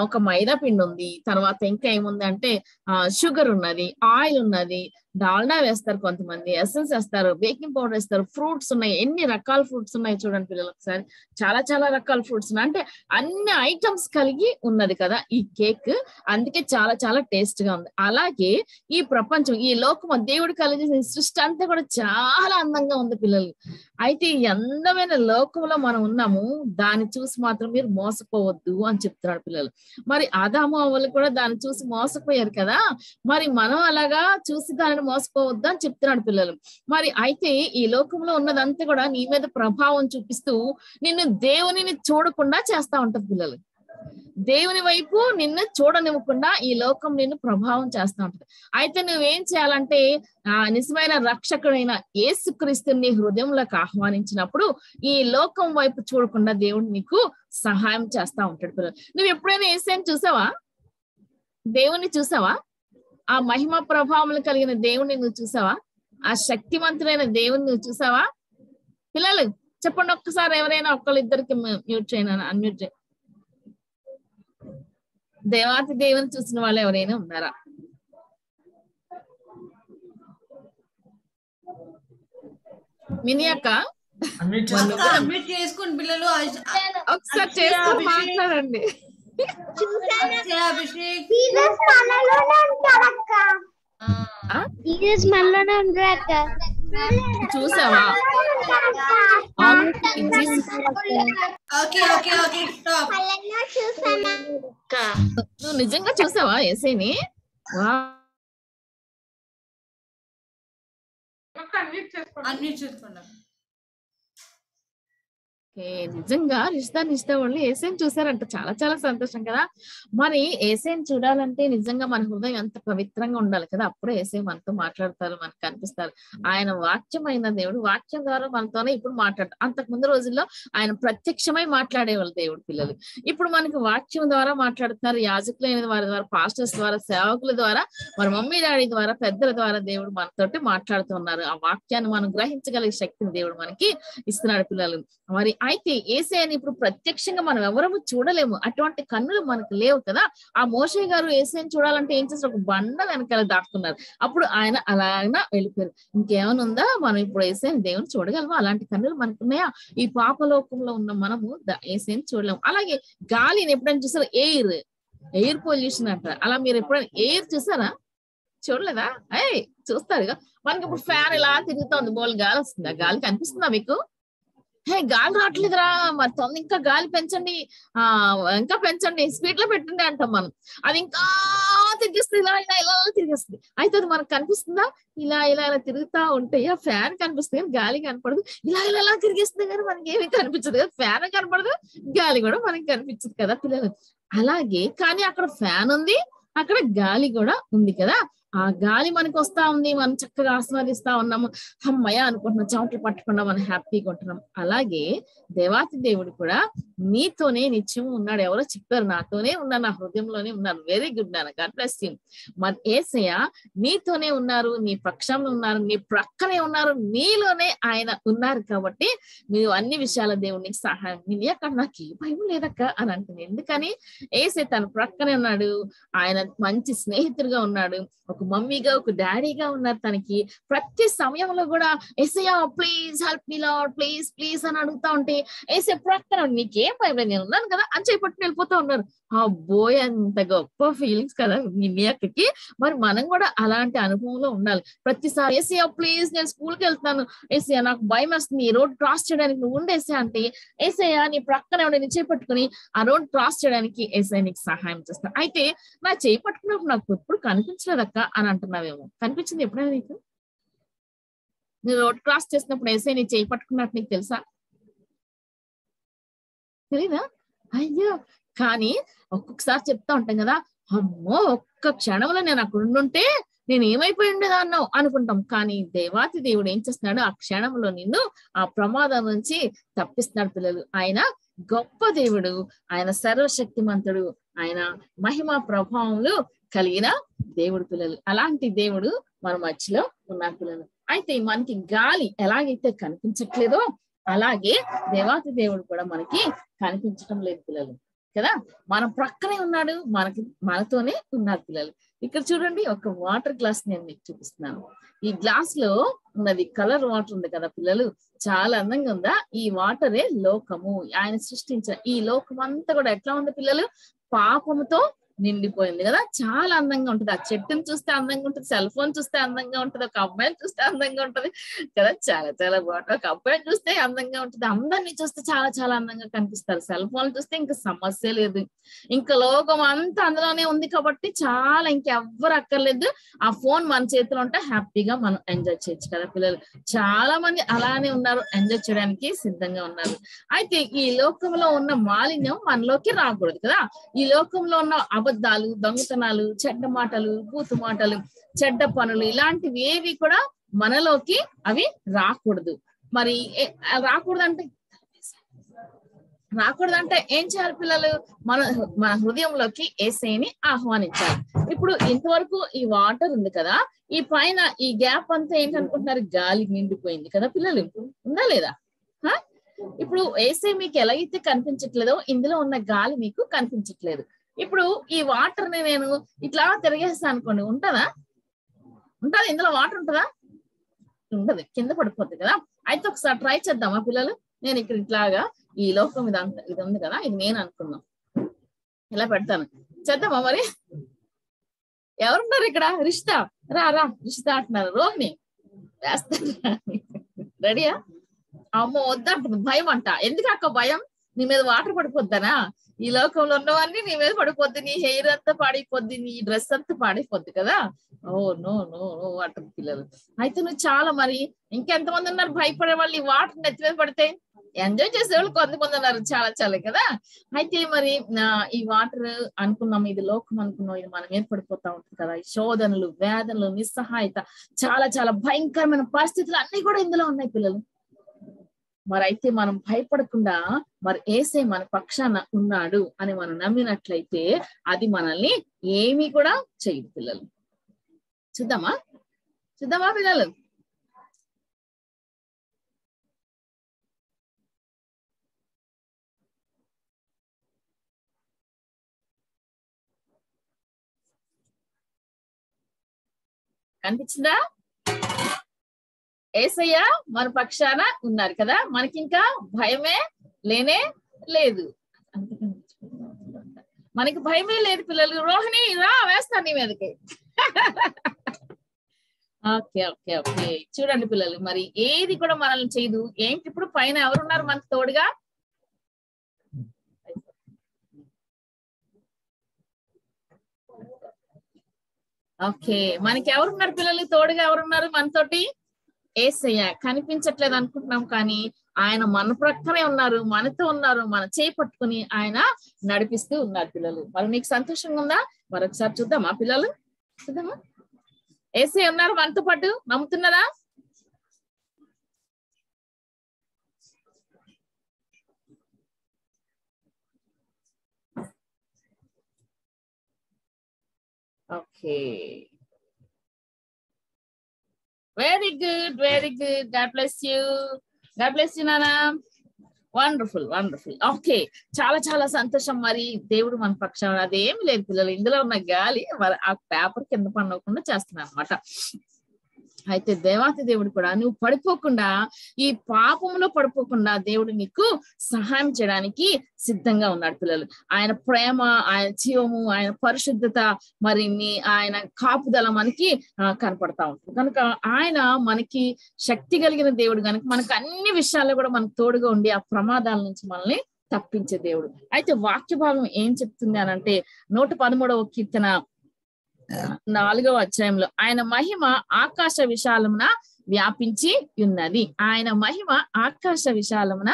ఒక మైదా పిండి ఉంది, తర్వాత ఇంకా ఏముంది అంటే ఆ షుగర్ ఉన్నది, ఆయిల్ ఉన్నది, డాల్డా వేస్తారు కొంతమంది, ఎసెన్స్ వేస్తారు, బేకింగ్ పౌడర్ వేస్తారు, ఫ్రూట్స్ ఉన్నాయి. ఎన్ని రకాల ఫ్రూట్స్ ఉన్నాయి చూడండి పిల్లలు ఒకసారి. చాలా చాలా రకాల ఫ్రూట్స్ ఉన్నాయి. అంటే అన్ని ఐటమ్స్ కలిగి ఉన్నది కదా ఈ కేక్. అందుకే చాలా చాలా టేస్ట్ గా ఉంది. అలాగే ఈ ప్రపంచం, ఈ లోకం, దేవుడు కలిగే సృష్టి అంతా కూడా చాలా అందంగా ఉంది పిల్లలు. అయితే ఈ అందమైన లోకంలో మనం ఉన్నాము, దాన్ని చూసి మాత్రం మీరు మోసపోవద్దు అని చెప్తున్నాడు పిల్లలు. మరి ఆదాము అవ్వలు కూడా దాన్ని చూసి మోసపోయారు కదా. మరి మనం అలాగా చూసి దానిని మోసపోవద్దు అని చెప్తున్నాడు పిల్లలు. మరి అయితే ఈ లోకంలో ఉన్నదంతా కూడా నీ మీద ప్రభావం చూపిస్తూ నిన్ను దేవునిని చూడకుండా చేస్తా ఉంటది పిల్లలు. దేవుని వైపు నిన్ను చూడనివ్వకుండా ఈ లోకం నిన్ను ప్రభావం చేస్తూ ఉంటది. అయితే నువ్వేం చేయాలంటే ఆ నిజమైన రక్షకుడైన యేసుక్రీస్తుని నీ హృదయంలోకి ఆహ్వానించినప్పుడు ఈ లోకం వైపు చూడకుండా దేవుడు నీకు సహాయం చేస్తా ఉంటాడు పిల్లలు. నువ్వు ఎప్పుడైనా యేసుని చూసావా? దేవుణ్ణి చూసావా? ఆ మహిమ ప్రభావములు కలిగిన దేవుణ్ణి నువ్వు చూసావా? ఆ శక్తివంతుడైన దేవుణ్ణి నువ్వు చూసావా పిల్లలు? చెప్పండి ఒక్కసారి ఎవరైనా, ఒక్కళ్ళిద్దరికి మ్యూట్ చేయను, అన్మ్యూట్ చేయ. దేవాతి దేవుని చూసిన వాళ్ళు ఎవరైనా ఉన్నారా? మినియాక పిల్లలు ఒకసారి చేసుకుని మాట్లాడండి. చూసావా? నువ్వు నిజంగా చూసావా యేసుని? నిజంగా రిష్తా నిష్ఠా వాళ్ళు యేసుని చూసారంట. చాలా చాలా సంతోషం కదా. మరి యేసుని చూడాలంటే నిజంగా మన హృదయం ఎంత పవిత్రంగా ఉండాలి కదా. అప్పుడే యేసు మనతో మాట్లాడతారు, మనకు కనిపిస్తారు. ఆయన వాక్యమైన దేవుడు, వాక్యం ద్వారా మనతోనే ఇప్పుడు మాట్లాడతారు. అంతకు ముందు రోజుల్లో ఆయన ప్రత్యక్షమై మాట్లాడేవాళ్ళు దేవుడు పిల్లలు. ఇప్పుడు మనకు వాక్యం ద్వారా మాట్లాడుతున్నారు, యాజకులైన వారి ద్వారా, పాస్టర్స్ ద్వారా, సేవకుల ద్వారా, మన మమ్మీ డాడీ ద్వారా, పెద్దల ద్వారా దేవుడు మనతోటి మాట్లాడుతున్నారు. ఆ వాక్యాన్ని మనం గ్రహించగలిగే శక్తిని దేవుడు మనకి ఇస్తున్నాడు పిల్లలు. మరి అయితే యేసయ్యని ఇప్పుడు ప్రత్యక్షంగా మనం ఎవరము చూడలేము, అటువంటి కన్నులు మనకు లేవు కదా. ఆ మోషే గారు యేసయ్యని చూడాలంటే ఏం చేస్తారు? ఒక బండ వెనకాల దాక్కున్నారు. అప్పుడు ఆయన అలాగైనా వెళ్ళిపోయారు. ఇంకేమైనా ఉందా మనం ఇప్పుడు యేసయ్యని దేవుని చూడగలమా? అలాంటి కన్నులు మనకున్నాయా? ఈ పాపలోకంలో ఉన్న మనము యేసయ్యని చూడలేము. అలాగే గాలిని ఎప్పుడైనా చూసారా? ఎయిర్ ఎయిర్ పొల్యూషన్ అంటారు. అలా మీరు ఎప్పుడైనా ఎయిర్ చూసారా? చూడలేదా? ఏయ్ చూస్తారు కదా మనకి ఇప్పుడు ఫ్యాన్ ఇలా తిరుగుతుంది బోల్ గాలి వస్తుంది గాలి కనిపిస్తుందా మీకు హే గాలి రావట్లేదురా మరి తొందర ఇంకా గాలి పెంచండి ఆ ఇంకా పెంచండి స్పీడ్ లో పెట్టండి అంటాం మనం అది ఇంకా తిరిగిస్తుంది ఇలా ఇలా ఇలా తిరిగిస్తుంది అయితే అది మనకు కనిపిస్తుందా ఇలా ఇలా ఇలా తిరుగుతా ఉంటాయి ఆ ఫ్యాన్ కనిపిస్తుంది కానీ గాలి కనపడదు ఇలా ఇలా ఇలా తిరిగిస్తుంది కానీ మనకి ఏమీ కనిపించదు కదా ఫ్యాన్ కనపడదు గాలి కూడా మనకి కనిపించదు కదా పిల్లలు అలాగే కానీ అక్కడ ఫ్యాన్ ఉంది అక్కడ గాలి కూడా ఉంది కదా ఆ గాలి మనకు వస్తా ఉంది మనం చక్కగా ఆస్వాదిస్తా ఉన్నాము అమ్మయ్య అనుకుంటున్నాం చోట్లు పట్టుకున్నా మనం హ్యాపీగా ఉంటున్నాం అలాగే దేవాతి దేవుడు కూడా నీతోనే నిత్యం ఉన్నాడు ఎవరో చెప్పారు నాతోనే ఉన్నా నా హృదయంలోనే ఉన్నాను వెరీ గుడ్ నాన్న గాడ్ బ్లెస్ యు మన యేసయ్య నీతోనే ఉన్నారు నీ పక్షంలో ఉన్నారు నీ ప్రక్కనే ఉన్నారు నీలోనే ఆయన ఉన్నారు కాబట్టి మీరు అన్ని విషయాల దేవుని సహాయం నీ అక్కడ నాకు ఏ భయం లేదక్క అని అంటుంది ఎందుకని యేసయ్య తన ప్రక్కనే ఉన్నాడు ఆయన మంచి స్నేహితుడుగా ఉన్నాడు ఒక మమ్మీగా ఒక డాడీగా ఉన్నారు తనకి ప్రతి సమయంలో కూడా యేసయ్య please help me Lord please please అని అడుగుతా ఉంటే యేసయ్య ప్రక్కన నీకేం భయం లేదు నేను ఉన్నాను కదా అని చెప్పి వెళ్ళిపోతా ఉన్నారు అబ్బోయ్ అంత గొప్ప ఫీలింగ్స్ కదా మీ అక్కకి మరి మనం కూడా అలాంటి అనుభవంలో ఉండాలి ప్రతిసారి యేసయ్య ప్లీజ్ నేను స్కూల్కి వెళ్తున్నాను యేసయ్య నాకు భయం వస్తుంది ఈ రోడ్ క్రాస్ చేయడానికి నువ్వు ఉండేసా అంటే యేసయ్య నీ ప్రక్కన ఎవడో నీ చేయి పట్టుకుని ఆ రోడ్ క్రాస్ చేయడానికి యేసయ్య నీకు సహాయం చేస్తాను అయితే నా చేయి పట్టుకున్నప్పుడు నాకు ఎప్పుడు కనిపించలేదు అక్క అని అంటున్నావేమో కనిపించింది ఎప్పుడైనా నీకు నువ్వు రోడ్ క్రాస్ చేసినప్పుడు యేసయ్య నీ చేయి పట్టుకున్నట్టు నీకు తెలుసా తెలీదా అయ్యో కానీ ఒక్కొక్కసారి చెప్తా ఉంటాం కదా అమ్మో ఒక్క క్షణంలో నేను అక్కడ ఉండుంటే నేను ఏమైపోయి ఉండేదాన్నో అనుకుంటాం కానీ దేవాతి దేవుడు ఏం చేస్తున్నాడు ఆ క్షణంలో నిన్ను ఆ ప్రమాదం నుంచి తప్పిస్తున్నాడు పిల్లలు ఆయన గొప్ప దేవుడు ఆయన సర్వశక్తిమంతుడు ఆయన మహిమా ప్రభావములు కలిగిన దేవుడు పిల్లలు అలాంటి దేవుడు మన మధ్యలో ఉన్న పిల్లలు అయితే మనకి గాలి ఎలాగైతే కనిపించట్లేదో అలాగే దేవాతి దేవుడు కూడా మనకి కనిపించడం లేదు పిల్లలు కదా మన ప్రక్కనే ఉన్నాడు మనకి మనతోనే ఉన్నారు పిల్లలు ఇక్కడ చూడండి ఒక వాటర్ గ్లాస్ నేను మీకు చూపిస్తున్నాను ఈ గ్లాస్ లో ఉన్నది కలర్ వాటర్ ఉంది కదా పిల్లలు చాలా అందంగా ఉందా ఈ వాటరే లోకము ఆయన సృష్టించిన ఈ లోకం అంతా కూడా ఎట్లా ఉంది పిల్లలు పాపముతో నిండిపోయింది కదా చాలా అందంగా ఉంటుంది ఆ చెట్టుని చూస్తే అందంగా ఉంటుంది సెల్ ఫోన్ చూస్తే అందంగా ఉంటుంది ఒక అమ్మాయిని చూస్తే అందంగా ఉంటుంది కదా చాలా చాలా బాగుంటుంది ఒక అబ్బాయిని చూస్తే అందంగా ఉంటుంది అందరినీ చూస్తే చాలా చాలా అందంగా కనిపిస్తారు సెల్ ఫోన్ చూస్తే ఇంకా సమస్య లేదు ఇంకా లోకం అంతా అందులోనే ఉంది కాబట్టి చాలా ఇంకెవ్వరు అక్కర్లేదు ఆ ఫోన్ మన చేతిలో ఉంటే హ్యాపీగా మనం ఎంజాయ్ చేయొచ్చు కదా పిల్లలు చాలా మంది అలానే ఉన్నారు ఎంజాయ్ చేయడానికి సిద్ధంగా ఉన్నారు అయితే ఈ లోకంలో ఉన్న మాలిన్యం మనలోకి రాకూడదు కదా ఈ లోకంలో ఉన్న అబద్ధాలు దొంగతనాలు చెడ్డ మాటలు కూతు మాటలు చెడ్డ పనులు ఇలాంటివి ఏవి కూడా మనలోకి అవి రాకూడదు మరి రాకూడదంటే రాకూడదంటే ఏం చేయాలి పిల్లలు మన మన హృదయంలోకి యేసయ్యని ఆహ్వానించాలి ఇప్పుడు ఇంతవరకు ఈ వాటర్ ఉంది కదా ఈ పైన ఈ గ్యాప్ అంతా ఏంటనుకుంటున్నారు గాలి నిండిపోయింది కదా పిల్లలు ఉందా లేదా ఇప్పుడు యేసయ్య మీకు ఎలాగైతే కనిపించట్లేదో ఇందులో ఉన్న గాలి మీకు కనిపించట్లేదు ఇప్పుడు ఈ వాటర్ ని నేను ఇట్లా తిరిగేస్తాను అనుకోండి ఉంటదా ఉంటది ఇందులో వాటర్ ఉంటదా ఉండదు కింద పడిపోతుంది కదా అయితే ఒకసారి ట్రై చేద్దామా పిల్లలు నేను ఇక్కడ ఇట్లాగా ఈ లోకం ఇది ఇది ఉంది కదా ఇది నేను అనుకున్నాను ఇలా పెడతాను చేద్దామా మరి ఎవరున్నారు ఇక్కడ రిషిత రా రా రిషిత అంటున్నారు రోహిణి వేస్తాను రెడీయా అమ్మో వద్దంటుంది భయం అంట ఎందుకు అక్క భయం నీ మీద వాటర్ పడిపోద్దానా ఈ లోకంలో ఉన్నవన్నీ నీ మీద పడిపోద్ది నీ హెయిర్ అంతా పాడైపోద్ది నీ డ్రెస్ అంతా పాడైపోద్ది కదా oh no no no water పిల్లలు అయితే నువ్వు చాలా మరి ఇంకెంతమంది ఉన్నారు భయపడే వాళ్ళు ఈ వాటర్ నెత్తి మీద పడితే ఎంజాయ్ చేసేవాళ్ళు కొంతమంది ఉన్నారు చాలా చాలా కదా అయితే మరి ఈ వాటర్ అనుకున్నాం ఇది లోకం అనుకున్నాం ఇది మనం ఏర్పడిపోతా ఉంటుంది కదా ఈ శోధనలు వేదనలు నిస్సహాయత చాలా చాలా భయంకరమైన పరిస్థితులు అన్ని కూడా ఇందులో ఉన్నాయి పిల్లలు మరి అయితే మనం భయపడకుండా మరి యేసే మన పక్షాన ఉన్నాడు అని మనం నమ్మినట్లయితే అది మనల్ని ఏమీ కూడా చేయదు పిల్లలు చూద్దామా చూద్దామా పిల్లలు కనిపించిందా యేసయ్య మన పక్షాన ఉన్నారు కదా మనకి ఇంకా భయమే లేనే లేదు మనకి భయమే లేదు పిల్లలు రోహిణి రా వేస్తా నీ మీదకి ఓకే ఓకే ఓకే చూడండి పిల్లలు, మరి ఏది కూడా మనల్ని చేయదు. ఏంటి ఇప్పుడు పైన ఎవరున్నారు మనకు తోడుగా? ఓకే, మనకి ఎవరున్నారు పిల్లలు తోడుగా? ఎవరున్నారు మనతోటి? ఏసయ్య. కనిపించట్లేదు అనుకుంటున్నాం కానీ ఆయన మన ప్రక్కనే ఉన్నారు, మనతో ఉన్నారు, మన చేయి పట్టుకుని ఆయన నడిపిస్తూ ఉన్నారు పిల్లలు. మరి నీకు సంతోషంగా ఉందా? మరొకసారి చూద్దామా పిల్లలు, చూద్దామా? ఏసయ్య ఉన్నారు మనతో పాటు, నమ్ముతున్నారా? Okay, very good, very good. God bless you, God bless you నానా. Wonderful, wonderful. ఓకే, చాలా చాలా సంతోషం. మరి దేవుడు మన పక్షం. అదేమి లేదు పిల్లలు, ఇందులో ఉన్న గాలి మరి ఆ పేపర్ కింద పడకుండా చేస్తున్నాను అనమాట. అయితే దేవాతి దేవుడు కూడా నువ్వు పడిపోకుండా, ఈ పాపంలో పడిపోకుండా దేవుడు నీకు సహాయం చేయడానికి సిద్ధంగా ఉన్నాడు పిల్లలు. ఆయన ప్రేమ, ఆయన జీవము, ఆయన పరిశుద్ధత, మరి ఆయన కాపుదల మనకి కనపడతా ఉంటుంది. కనుక ఆయన మనకి శక్తి కలిగిన దేవుడు కనుక మనకు అన్ని విషయాల్లో కూడా మనకు తోడుగా ఉండి ఆ ప్రమాదాల నుంచి మనల్ని తప్పించే దేవుడు. అయితే వాక్య భాగం ఏం చెప్తుంది అని అంటే, నూట పదమూడవ కీర్తన నాలుగవ అధ్యాయంలో, ఆయన మహిమ ఆకాశ విశాలమున వ్యాపించి ఉన్నది. ఆయన మహిమ ఆకాశ విశాలమున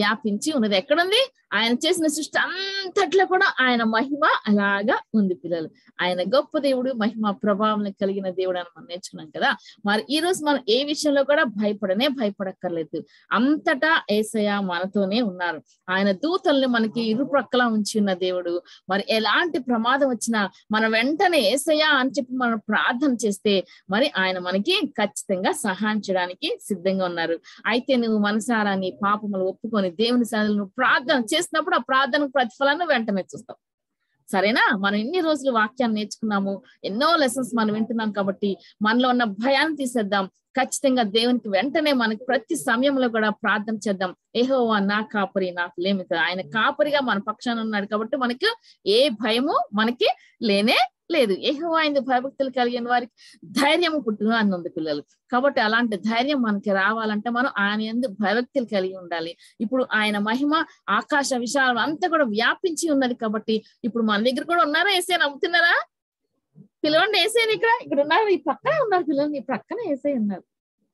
వ్యాపించి ఉన్నది. ఎక్కడుంది? ఆయన చేసిన సృష్టి అంతట్లో కూడా ఆయన మహిమ అలాగా ఉంది పిల్లలు. ఆయన గొప్ప దేవుడు, మహిమ ప్రభావం కలిగిన దేవుడు అని మనం నేర్చుకున్నాం కదా. మరి ఈ రోజు మనం ఏ విషయంలో కూడా భయపడనే భయపడక్కర్లేదు. అంతటా యేసయ్య మనతోనే ఉన్నారు. ఆయన దూతల్ని మనకి ఇరుప్రక్కలా ఉంచి ఉన్న దేవుడు. మరి ఎలాంటి ప్రమాదం వచ్చినా మనం వెంటనే యేసయ్య అని చెప్పి మనం ప్రార్థన చేస్తే మరి ఆయన మనకి ఖచ్చితంగా సహాయం చేయడానికి సిద్ధంగా ఉన్నారు. అయితే నువ్వు మనసారా నీ పాపములు ఒప్పుకొని దేవుని సన్నిధిలో నువ్వు ప్రార్థన చేసినప్పుడు ఆ ప్రార్థనకు ప్రతిఫలాన్ని వెంటనే చూస్తాం. సరేనా? మనం ఎన్ని రోజులు వాక్యాన్ని నేర్చుకున్నాము, ఎన్నో లెసన్స్ మనం వింటున్నాం కాబట్టి మనలో ఉన్న భయాన్ని తీసేద్దాం. ఖచ్చితంగా దేవునికి వెంటనే మనకి ప్రతి సమయంలో కూడా ప్రార్థన చేద్దాం. యెహోవా నా కాపరి, నాకు లేమి. ఆయన కాపరిగా మన పక్షాన ఉన్నాడు కాబట్టి మనకు ఏ భయము మనకి లేనే లేదు. యెహోవా ఆయన భయభక్తులు కలిగిన వారికి ధైర్యం పుట్టును అన్నది పిల్లలు. కాబట్టి అలాంటి ధైర్యం మనకి రావాలంటే మనం ఆయన యందు భయభక్తులు కలిగి ఉండాలి. ఇప్పుడు ఆయన మహిమ ఆకాశ విశాలం అంతా కూడా వ్యాపించి ఉన్నది కాబట్టి ఇప్పుడు మన దగ్గర కూడా ఉన్నారా యేసయ్య? నమ్ముతున్నారా? పిలవండి యేసయ్య. ఇక్కడ ఇక్కడ ఉన్నారు, ఈ పక్కనే ఉన్నారు పిల్లలు, నీ ప్రక్కన యేసయ్య ఉన్నారు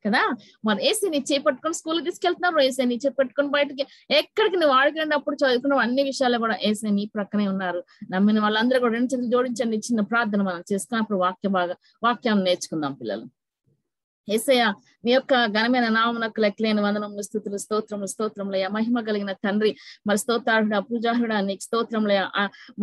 కదా. మన యేసయ్య నీ చేపట్టుకొని స్కూల్కి తీసుకెళ్తున్నారు, యేసయ్య నీ చేపట్టుకొని బయటకి ఎక్కడికి నువ్వు వాడుకున్నప్పుడు చదువుకున్న అన్ని విషయాలు కూడా యేసయ్య నీ ప్రక్కనే ఉన్నారు. నమ్మిన వాళ్ళందరూ కూడా రెండు చేతులు జోడించండి. చిన్న ప్రార్థన మనం చేసుకున్నప్పుడు వాక్య భాగ వాక్యాన్ని నేర్చుకుందాం పిల్లలు. యేసయ్య మీ యొక్క ఘనమైన నామమునకు లెక్కలేని వందనములు, స్తుతులు, స్తోత్రములు, స్తోత్రములయ. మహిమ కలిగిన తండ్రి, మరి స్తోత్రార్హుడా, పూజార్హుడా, నీకు స్తోత్రములయ.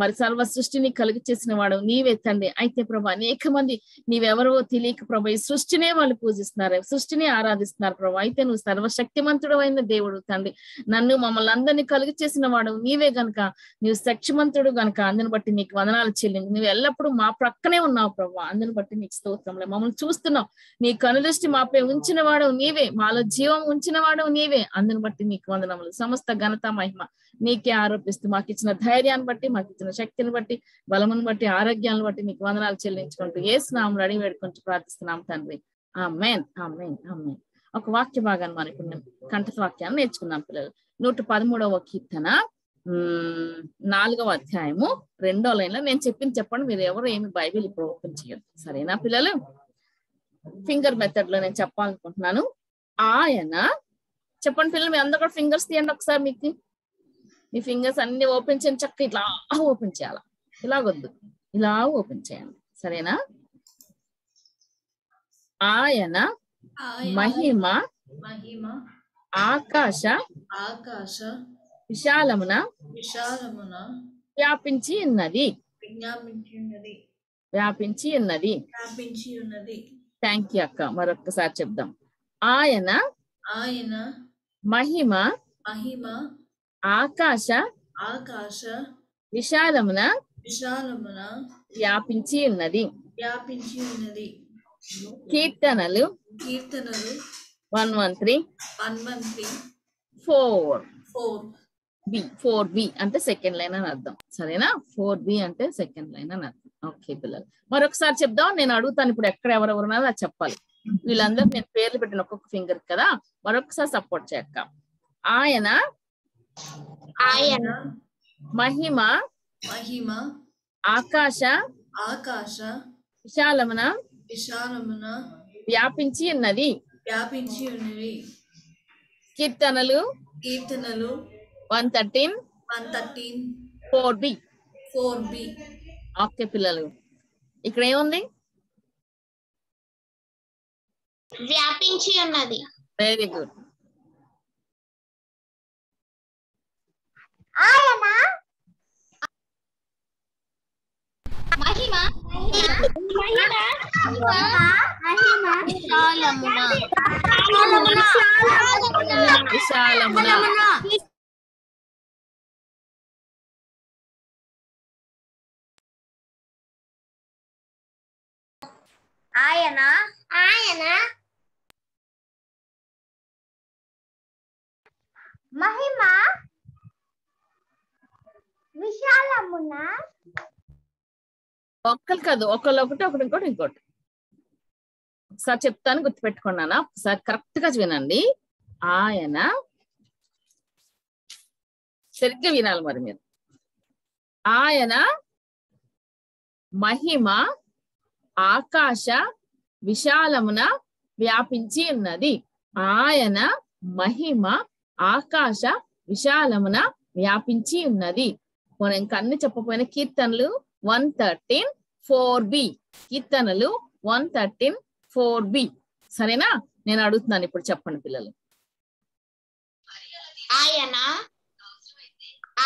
మరి సర్వ సృష్టిని కలిగి చేసిన వాడు నీవే తండ్రి. అయితే ప్రభా అనేక మంది నీవెవరో తెలియక ప్రభా ఈ సృష్టినే వాళ్ళు పూజిస్తున్నారు, సృష్టిని ఆరాధిస్తున్నారు ప్రభా. అయితే నువ్వు సర్వశక్తిమంతుడు అయిన దేవుడు తండ్రి, నన్ను మమ్మల్ని అందరినీ కలిగి చేసిన వాడు నీవే గనుక నువ్వు శక్తిమంతుడు గనుక అందుని బట్టి నీకు వందనాలు చెల్లింది. నువ్వు ఎల్లప్పుడూ మా ప్రక్కనే ఉన్నావు ప్రభా, అందుని బట్టి నీకు స్తోత్రములే. మమ్మల్ని చూస్తున్నావు, నీ కనులు దృష్టి మాపై ఉంచిన వాడు నీవే, మాలో జీవం ఉంచిన వాడు నీవే, అందుని బట్టి నీకు వందనములు. సమస్త ఘనత మహిమ నీకే ఆరోపిస్తూ మాకు ఇచ్చిన ధైర్యాన్ని బట్టి, మాకు ఇచ్చిన శక్తిని బట్టి, బలమును బట్టి, ఆరోగ్యాన్ని బట్టి నీకు వందనాలు చెల్లించుకుంటూ యేసు నామమున అడిగి వేడుకుంటూ ప్రార్థిస్తున్నాం తండ్రి. ఆమేన్, ఆమేన్, ఆమేన్. ఒక వాక్య భాగాన్ని మనం కంఠ వాక్యాన్ని నేర్చుకున్నాం పిల్లలు. నూట పదమూడవ కీర్తన ఉమ్ నాలుగవ అధ్యాయము రెండో లైన్ లో. నేను చెప్పింది చెప్పండి, మీరు ఎవరు ఏమి బైబిల్ ఇప్పుడు ఓపెన్ చేయదు. సరేనా పిల్లలు? ఫింగర్ మెథడ్ లో నేను చెప్పాలనుకుంటున్నాను. ఆయన చెప్పండి పిల్లలు, మీ అందరూ కూడా ఫింగర్స్ తీయండి ఒకసారి. మీకు మీ ఫింగర్స్ అన్ని ఓపెన్ చేయండి. చక్క ఇట్లా ఓపెన్ చేయాలా, ఇలాగొద్దు, ఇలా ఓపెన్ చేయండి. సరేనా? ఆయన మహిమ ఆకాశ ఆకాశ విశాలమున విశాలమున వ్యాపించి ఉన్నది, వ్యాపించి ఉన్నది. థ్యాంక్ యూ అక్క. మరొకసారి చెప్దాం. ఆయన ఆయన మహిమ మహిమ ఆకాశ ఆకాశ విశాలమున విశాలమున వ్యాపించి ఉన్నది, వ్యాపించి ఉన్నది. కీర్తనలు కీర్తనలు one one three one one three four four B four B అంటే సెకండ్ లైన్ అని అర్థం. సరేనా? ఫోర్ బి అంటే సెకండ్ లైన్ అని అర్థం. ఓకే పిల్లలు, మరొకసారి చెప్దాం. నేను అడుగుతాను ఇప్పుడు, ఎక్కడ ఎవరెవరున్నారో అది చెప్పాలి. వీళ్ళందరూ నేను పేర్లు పెట్టిన ఒక్కొక్క ఫింగర్ కదా మరొకసారి సపోర్ట్ చేద్దాం ఆయన ఆయన మహిమ మహిమ ఆకాశ ఆకాశ విశాలమున విశాలమున వ్యాపించి ఉన్నది వ్యాపించి ఉన్నది కీర్తనలు కీర్తనలు one thirteen one thirteen four B four B okay పిల్లలు ఇక్కడ ఏముంది వ్యాపించి ఉన్నది వెరీ గుడ్ ఆయన మహిమ మహిమ మహిమ విశాలమున విశాలమున ఆయన ఆయన మహిమ విశాలమున ఒక్కలు కాదు ఒకళ్ళు ఒకటి ఒకటి ఇంకోటి ఇంకోటి ఒకసారి చెప్తాను గుర్తుపెట్టుకున్నాను ఒకసారి కరెక్ట్ గా వినండి ఆయన సరిగ్గా వినాలి మరి మీరు ఆయన మహిమ ఆకాశ విశాలమున వ్యాపించి ఉన్నది ఆయన మహిమ ఆకాశ విశాలమున వ్యాపించి ఉన్నది మనం ఇంకా అన్ని చెప్పపోయిన కీర్తనలు వన్ థర్టీన్ ఫోర్ బి కీర్తనలు వన్ థర్టీన్ ఫోర్ బి సరేనా నేను అడుగుతున్నాను ఇప్పుడు చెప్పండి పిల్లలు ఆయన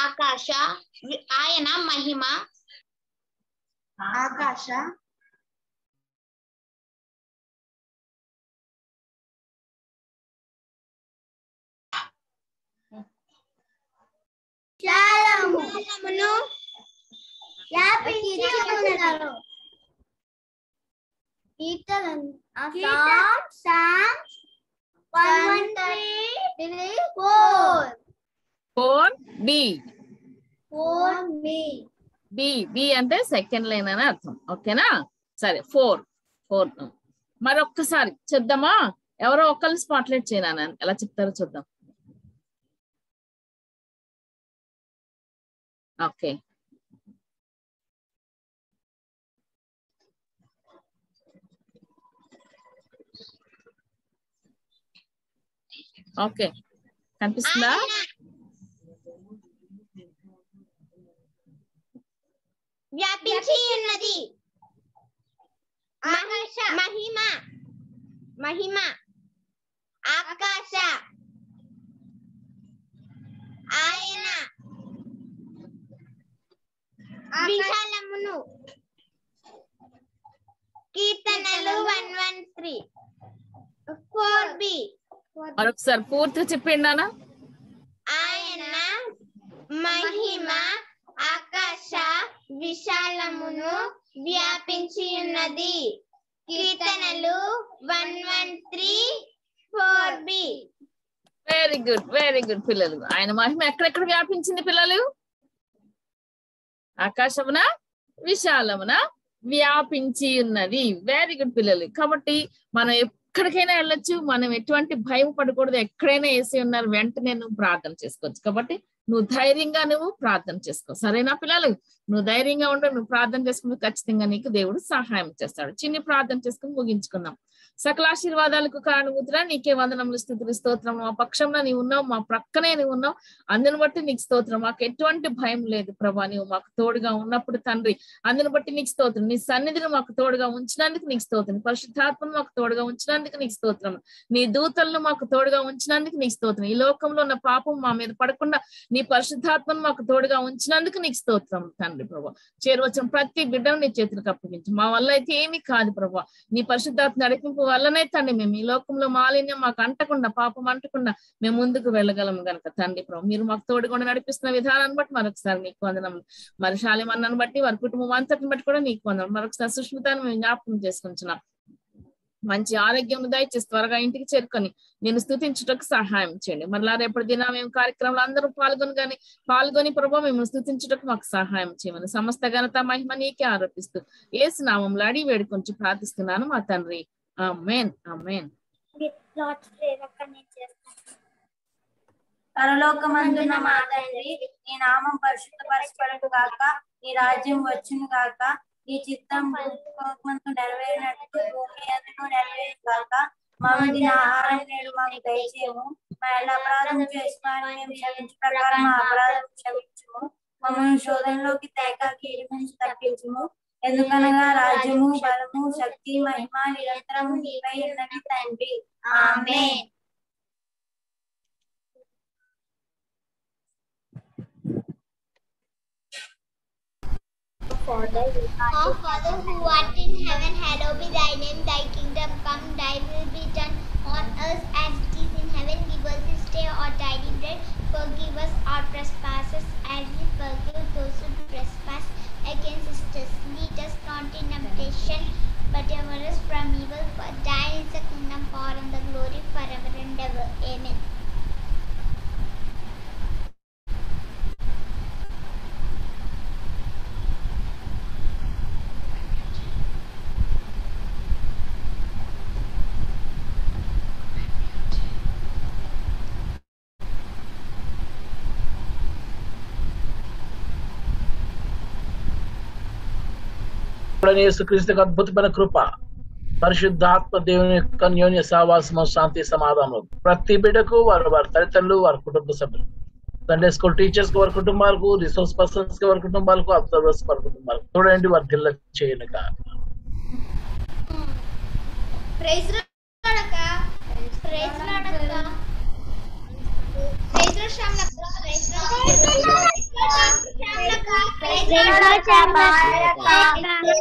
ఆకాశ ఆయన మహిమ ఆకాశ విశాలమును వ్యాపించి ఉన్నది అంటే సెకండ్ లైన్ అని అర్థం ఓకేనా సరే ఫోర్ ఫోర్ మరొక్కసారి చూద్దామా ఎవరో ఒకళ్ళు స్పాట్లైట్ చేయనా ఎలా చెప్తారో చూద్దాం ఓకే ఓకే కనిపిస్తుందా వ్యాపించి ఉన్నది ఆకాశ మహిమ మహిమ ఆకాశ ఆయన విశాలమును కీర్తనలు one thirteen four B మరొకసారి పూర్తిగా చెప్పండి నాన్న ఆయన మహిమ ఆకాశ విశాలమును వ్యాపించి ఉన్నది కీర్తనలు one thirteen four B very good very good పిల్లలు ఆయన మహిమ ఎక్కడెక్కడ వ్యాపించింది పిల్లలు ఆకాశమున విశాలమున వ్యాపించి ఉన్నది వెరీ గుడ్ పిల్లలు కాబట్టి మనం ఎక్కడికైనా వెళ్ళొచ్చు మనం ఎటువంటి భయం పడకూడదు ఎక్కడైనా వేసి ఉన్నారు వెంటనే నువ్వు ప్రార్థన చేసుకోవచ్చు కాబట్టి నువ్వు ధైర్యంగా నువ్వు ప్రార్థన చేసుకో సరేనా పిల్లలు నువ్వు ధైర్యంగా ఉండు నువ్వు ప్రార్థన చేసుకుని ఖచ్చితంగా నీకు దేవుడు సహాయం చేస్తాడు చిన్న ప్రార్థన చేసుకుని ముగించుకుందాం సకలాశీర్వాదాలకు కారణముద్ర నీకే వందనములు స్తుతులు స్తోత్రం మా పక్షంలో నీవు ఉన్నావు మా ప్రక్కనే నీవు ఉన్నావు అందుని బట్టి నీకు స్తోత్రం మాకు ఎటువంటి భయం లేదు ప్రభా నువ్వు మాకు తోడుగా ఉన్నప్పుడు తండ్రి అందుని బట్టి నీకు స్తోత్రం నీ సన్నిధిని మాకు తోడుగా ఉంచినందుకు నీకు స్తోత్రం పరిశుద్ధాత్మను మాకు తోడుగా ఉంచినందుకు నీకు స్తోత్రం నీ దూతలను మాకు తోడుగా ఉంచినందుకు నీకు స్తోత్రం ఈ లోకంలో ఉన్న పాపం మా మీద పడకుండా నీ పరిశుద్ధాత్మను మాకు తోడుగా ఉంచినందుకు నీకు స్తోత్రం తండ్రి ప్రభా చేరువచ్చిన ప్రతి బిడ్డను నీ చేతులకు అప్పగించు మా వల్ల అయితే ఏమీ కాదు ప్రభా నీ పరిశుద్ధాత్మ నడిపింపు వల్లనే తండ్రి మేము ఈ లోకంలో మాలిన్యం మాకు అంటకుండా పాపం అంటకుండా మేము ముందుకు వెళ్ళగలము గనక తండ్రి ప్రభు మీరు మాకు తోడుకుండా నడిపిస్తున్న విధానాన్ని బట్టి మరొకసారి నీకు వందనం మరి శాలెం అన్నను బట్టి వారి కుటుంబం అంతటిని బట్టి కూడా నీకు వందనం మరొకసారి సుష్మితాన్ని మేము జ్ఞాపకం చేసుకుంటున్నాం మంచి ఆరోగ్యం దయచేసి త్వరగా ఇంటికి చేరుకొని నేను స్తుతించుటకు సహాయం చేయండి మరలా రేపటి దిన మేము కార్యక్రమంలో అందరూ పాల్గొని కానీ పాల్గొని ప్రభు మేము స్తుతించుటకు మాకు సహాయం చేయమని సమస్త ఘనత మహిమ నీకే ఆరోపిస్తూ యేసు నామములో అడిగి వేడుకొంచి ప్రార్థిస్తున్నాను మా తండ్రి ఆమేన్ ఆమేన్ విట్లాట్ ప్రేరకనే చేస్తాను పరలోకమందున మా తండ్రి నీ నామం పరిశుద్ధపరచబడును గాక నీ రాజ్యం వచ్చును గాక నీ చిత్తం పరలోకమందు నెరవేరినట్టు భూమి యందును నెరవేరును గాక మా దిన ఆహారం నేడు మాకు దయచేయము మా ఎలా అపరాధం చేసినవారిని మేము క్షమించు ప్రకారం మా అపరాధం క్షమించుము మమ్మల్ని శోధనలోకి దయచేయక కీడు నుంచి తప్పించుము ఎందుకనగా రాజ్యము బలము శక్తి మహిమ నిరంతరము నీవై ఉన్నవి తండ్రి ఆమేన్ Our Father who art in heaven, hallowed be thy name. Thy kingdom come. Thy will be done on earth as it is in heaven. Give us this day our daily bread. Forgive us our trespasses, as we forgive those who trespass against us. Lead us not into temptation, but deliver us from evil. For thine is the kingdom, power, and the glory, forever and ever. Amen. యేసుక్రీస్తు అద్భుతమైన కృప పరిశుద్ధాత్మ దేవుని కన్యోన్య సహవాసము శాంతి సమాధానము ప్రతి బిడ్డకు వారి వారి తల్లిదండ్రులు వారి కుటుంబ సభ్యులు సండే స్కూల్ టీచర్స్ కు వారి కుటుంబాలకు రిసోర్స్ పర్సన్స్ కి వారి కుటుంబాలకు అబ్జర్వర్స్ వారి కుటుంబాలకు చూడండి వారి గిల్ల చేయను కాక